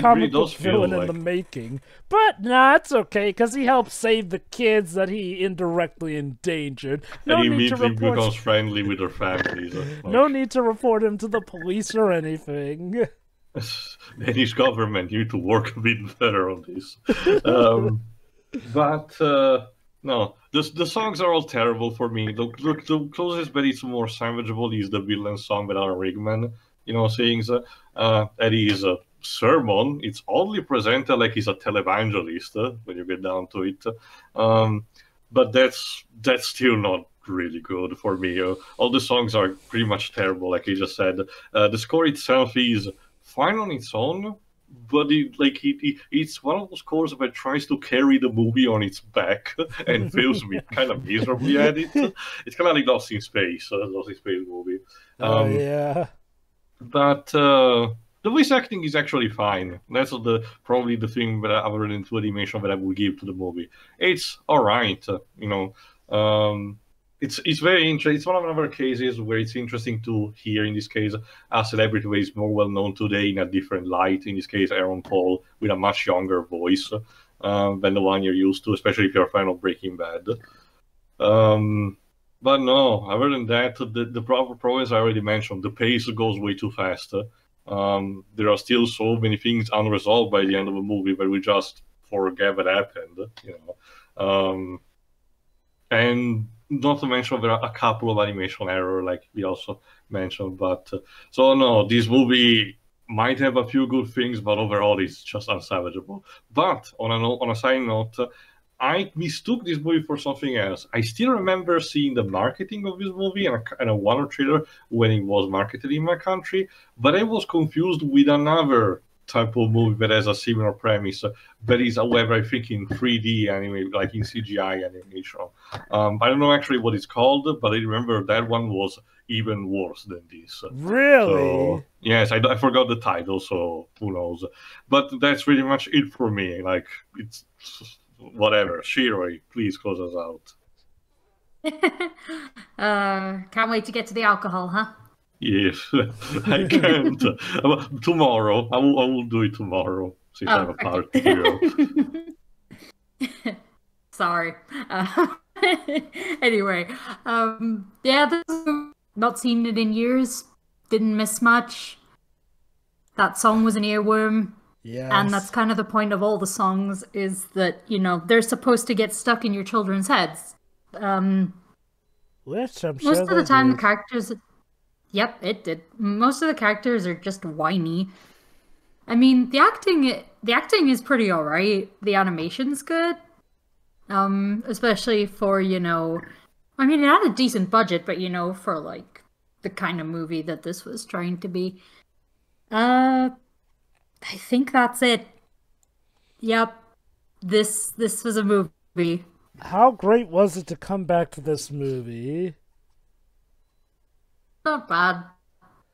comic book villain in the making. But nah, it's okay because he helped save the kids that he indirectly endangered. No and he immediately becomes friendly with their families. No need to report him to the police or anything. Danish government need to work a bit better on this. No, the songs are all terrible for me. The closest but it's more salvageable is the villain song by Alan Rickman, saying that he is a sermon. It's oddly presented like he's a televangelist when you get down to it. But that's still not really good for me. All the songs are pretty much terrible, like I just said. The score itself is fine on its own, but it's one of those scores that tries to carry the movie on its back and fails me kind of miserably at it. It's kind of like Lost in Space, Lost in Space movie. The voice acting is actually fine. That's probably the thing that other than two dimension that I would give to the movie. It's all right, It's very interesting. It's one of our cases where it's interesting to hear, in this case, a celebrity who is more well-known today in a different light. In this case, Aaron Paul, with a much younger voice than the one you're used to, especially if you're a fan of Breaking Bad. But no, other than that, the problems I already mentioned. The pace goes way too fast. There are still so many things unresolved by the end of the movie, but we just forget what happened. And not to mention there are a couple of animation errors, like we also mentioned. So no, this movie might have a few good things, but overall it's just unsalvageable. But on a side note, I mistook this movie for something else. I still remember seeing the marketing of this movie and a Warner trailer when it was marketed in my country, but I was confused with another type of movie that has a similar premise, but is, however, I think in 3D anime, like in CGI animation. I don't know actually what it's called, but I remember that one was even worse than this. Really? So, yes, I forgot the title, so who knows? But that's pretty much it for me. Like, it's whatever. Shiroi, please close us out. Can't wait to get to the alcohol, huh? Yes, I can't. Tomorrow. I will do it tomorrow. Since I have a party. Sorry. Anyway. Yeah, not seen it in years. Didn't miss much. That song was an earworm. Yes. And that's kind of the point of all the songs is that, they're supposed to get stuck in your children's heads. Most of the time, the characters... Yep, it did. Most of the characters are just whiny. I mean, the acting is pretty alright. The animation's good. Especially for, I mean, it had a decent budget, but, for, like, the kind of movie that this was trying to be. I think that's it. Yep. This was a movie. How great was it to come back to this movie? Not bad.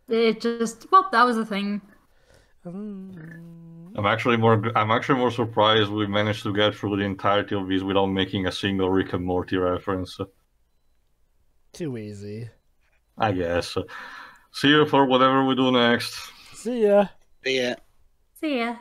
It just that was the thing. I'm actually more surprised we managed to get through the entirety of this without making a single Rick and Morty reference. Too easy, I guess. See you for whatever we do next. See ya. See ya. See ya.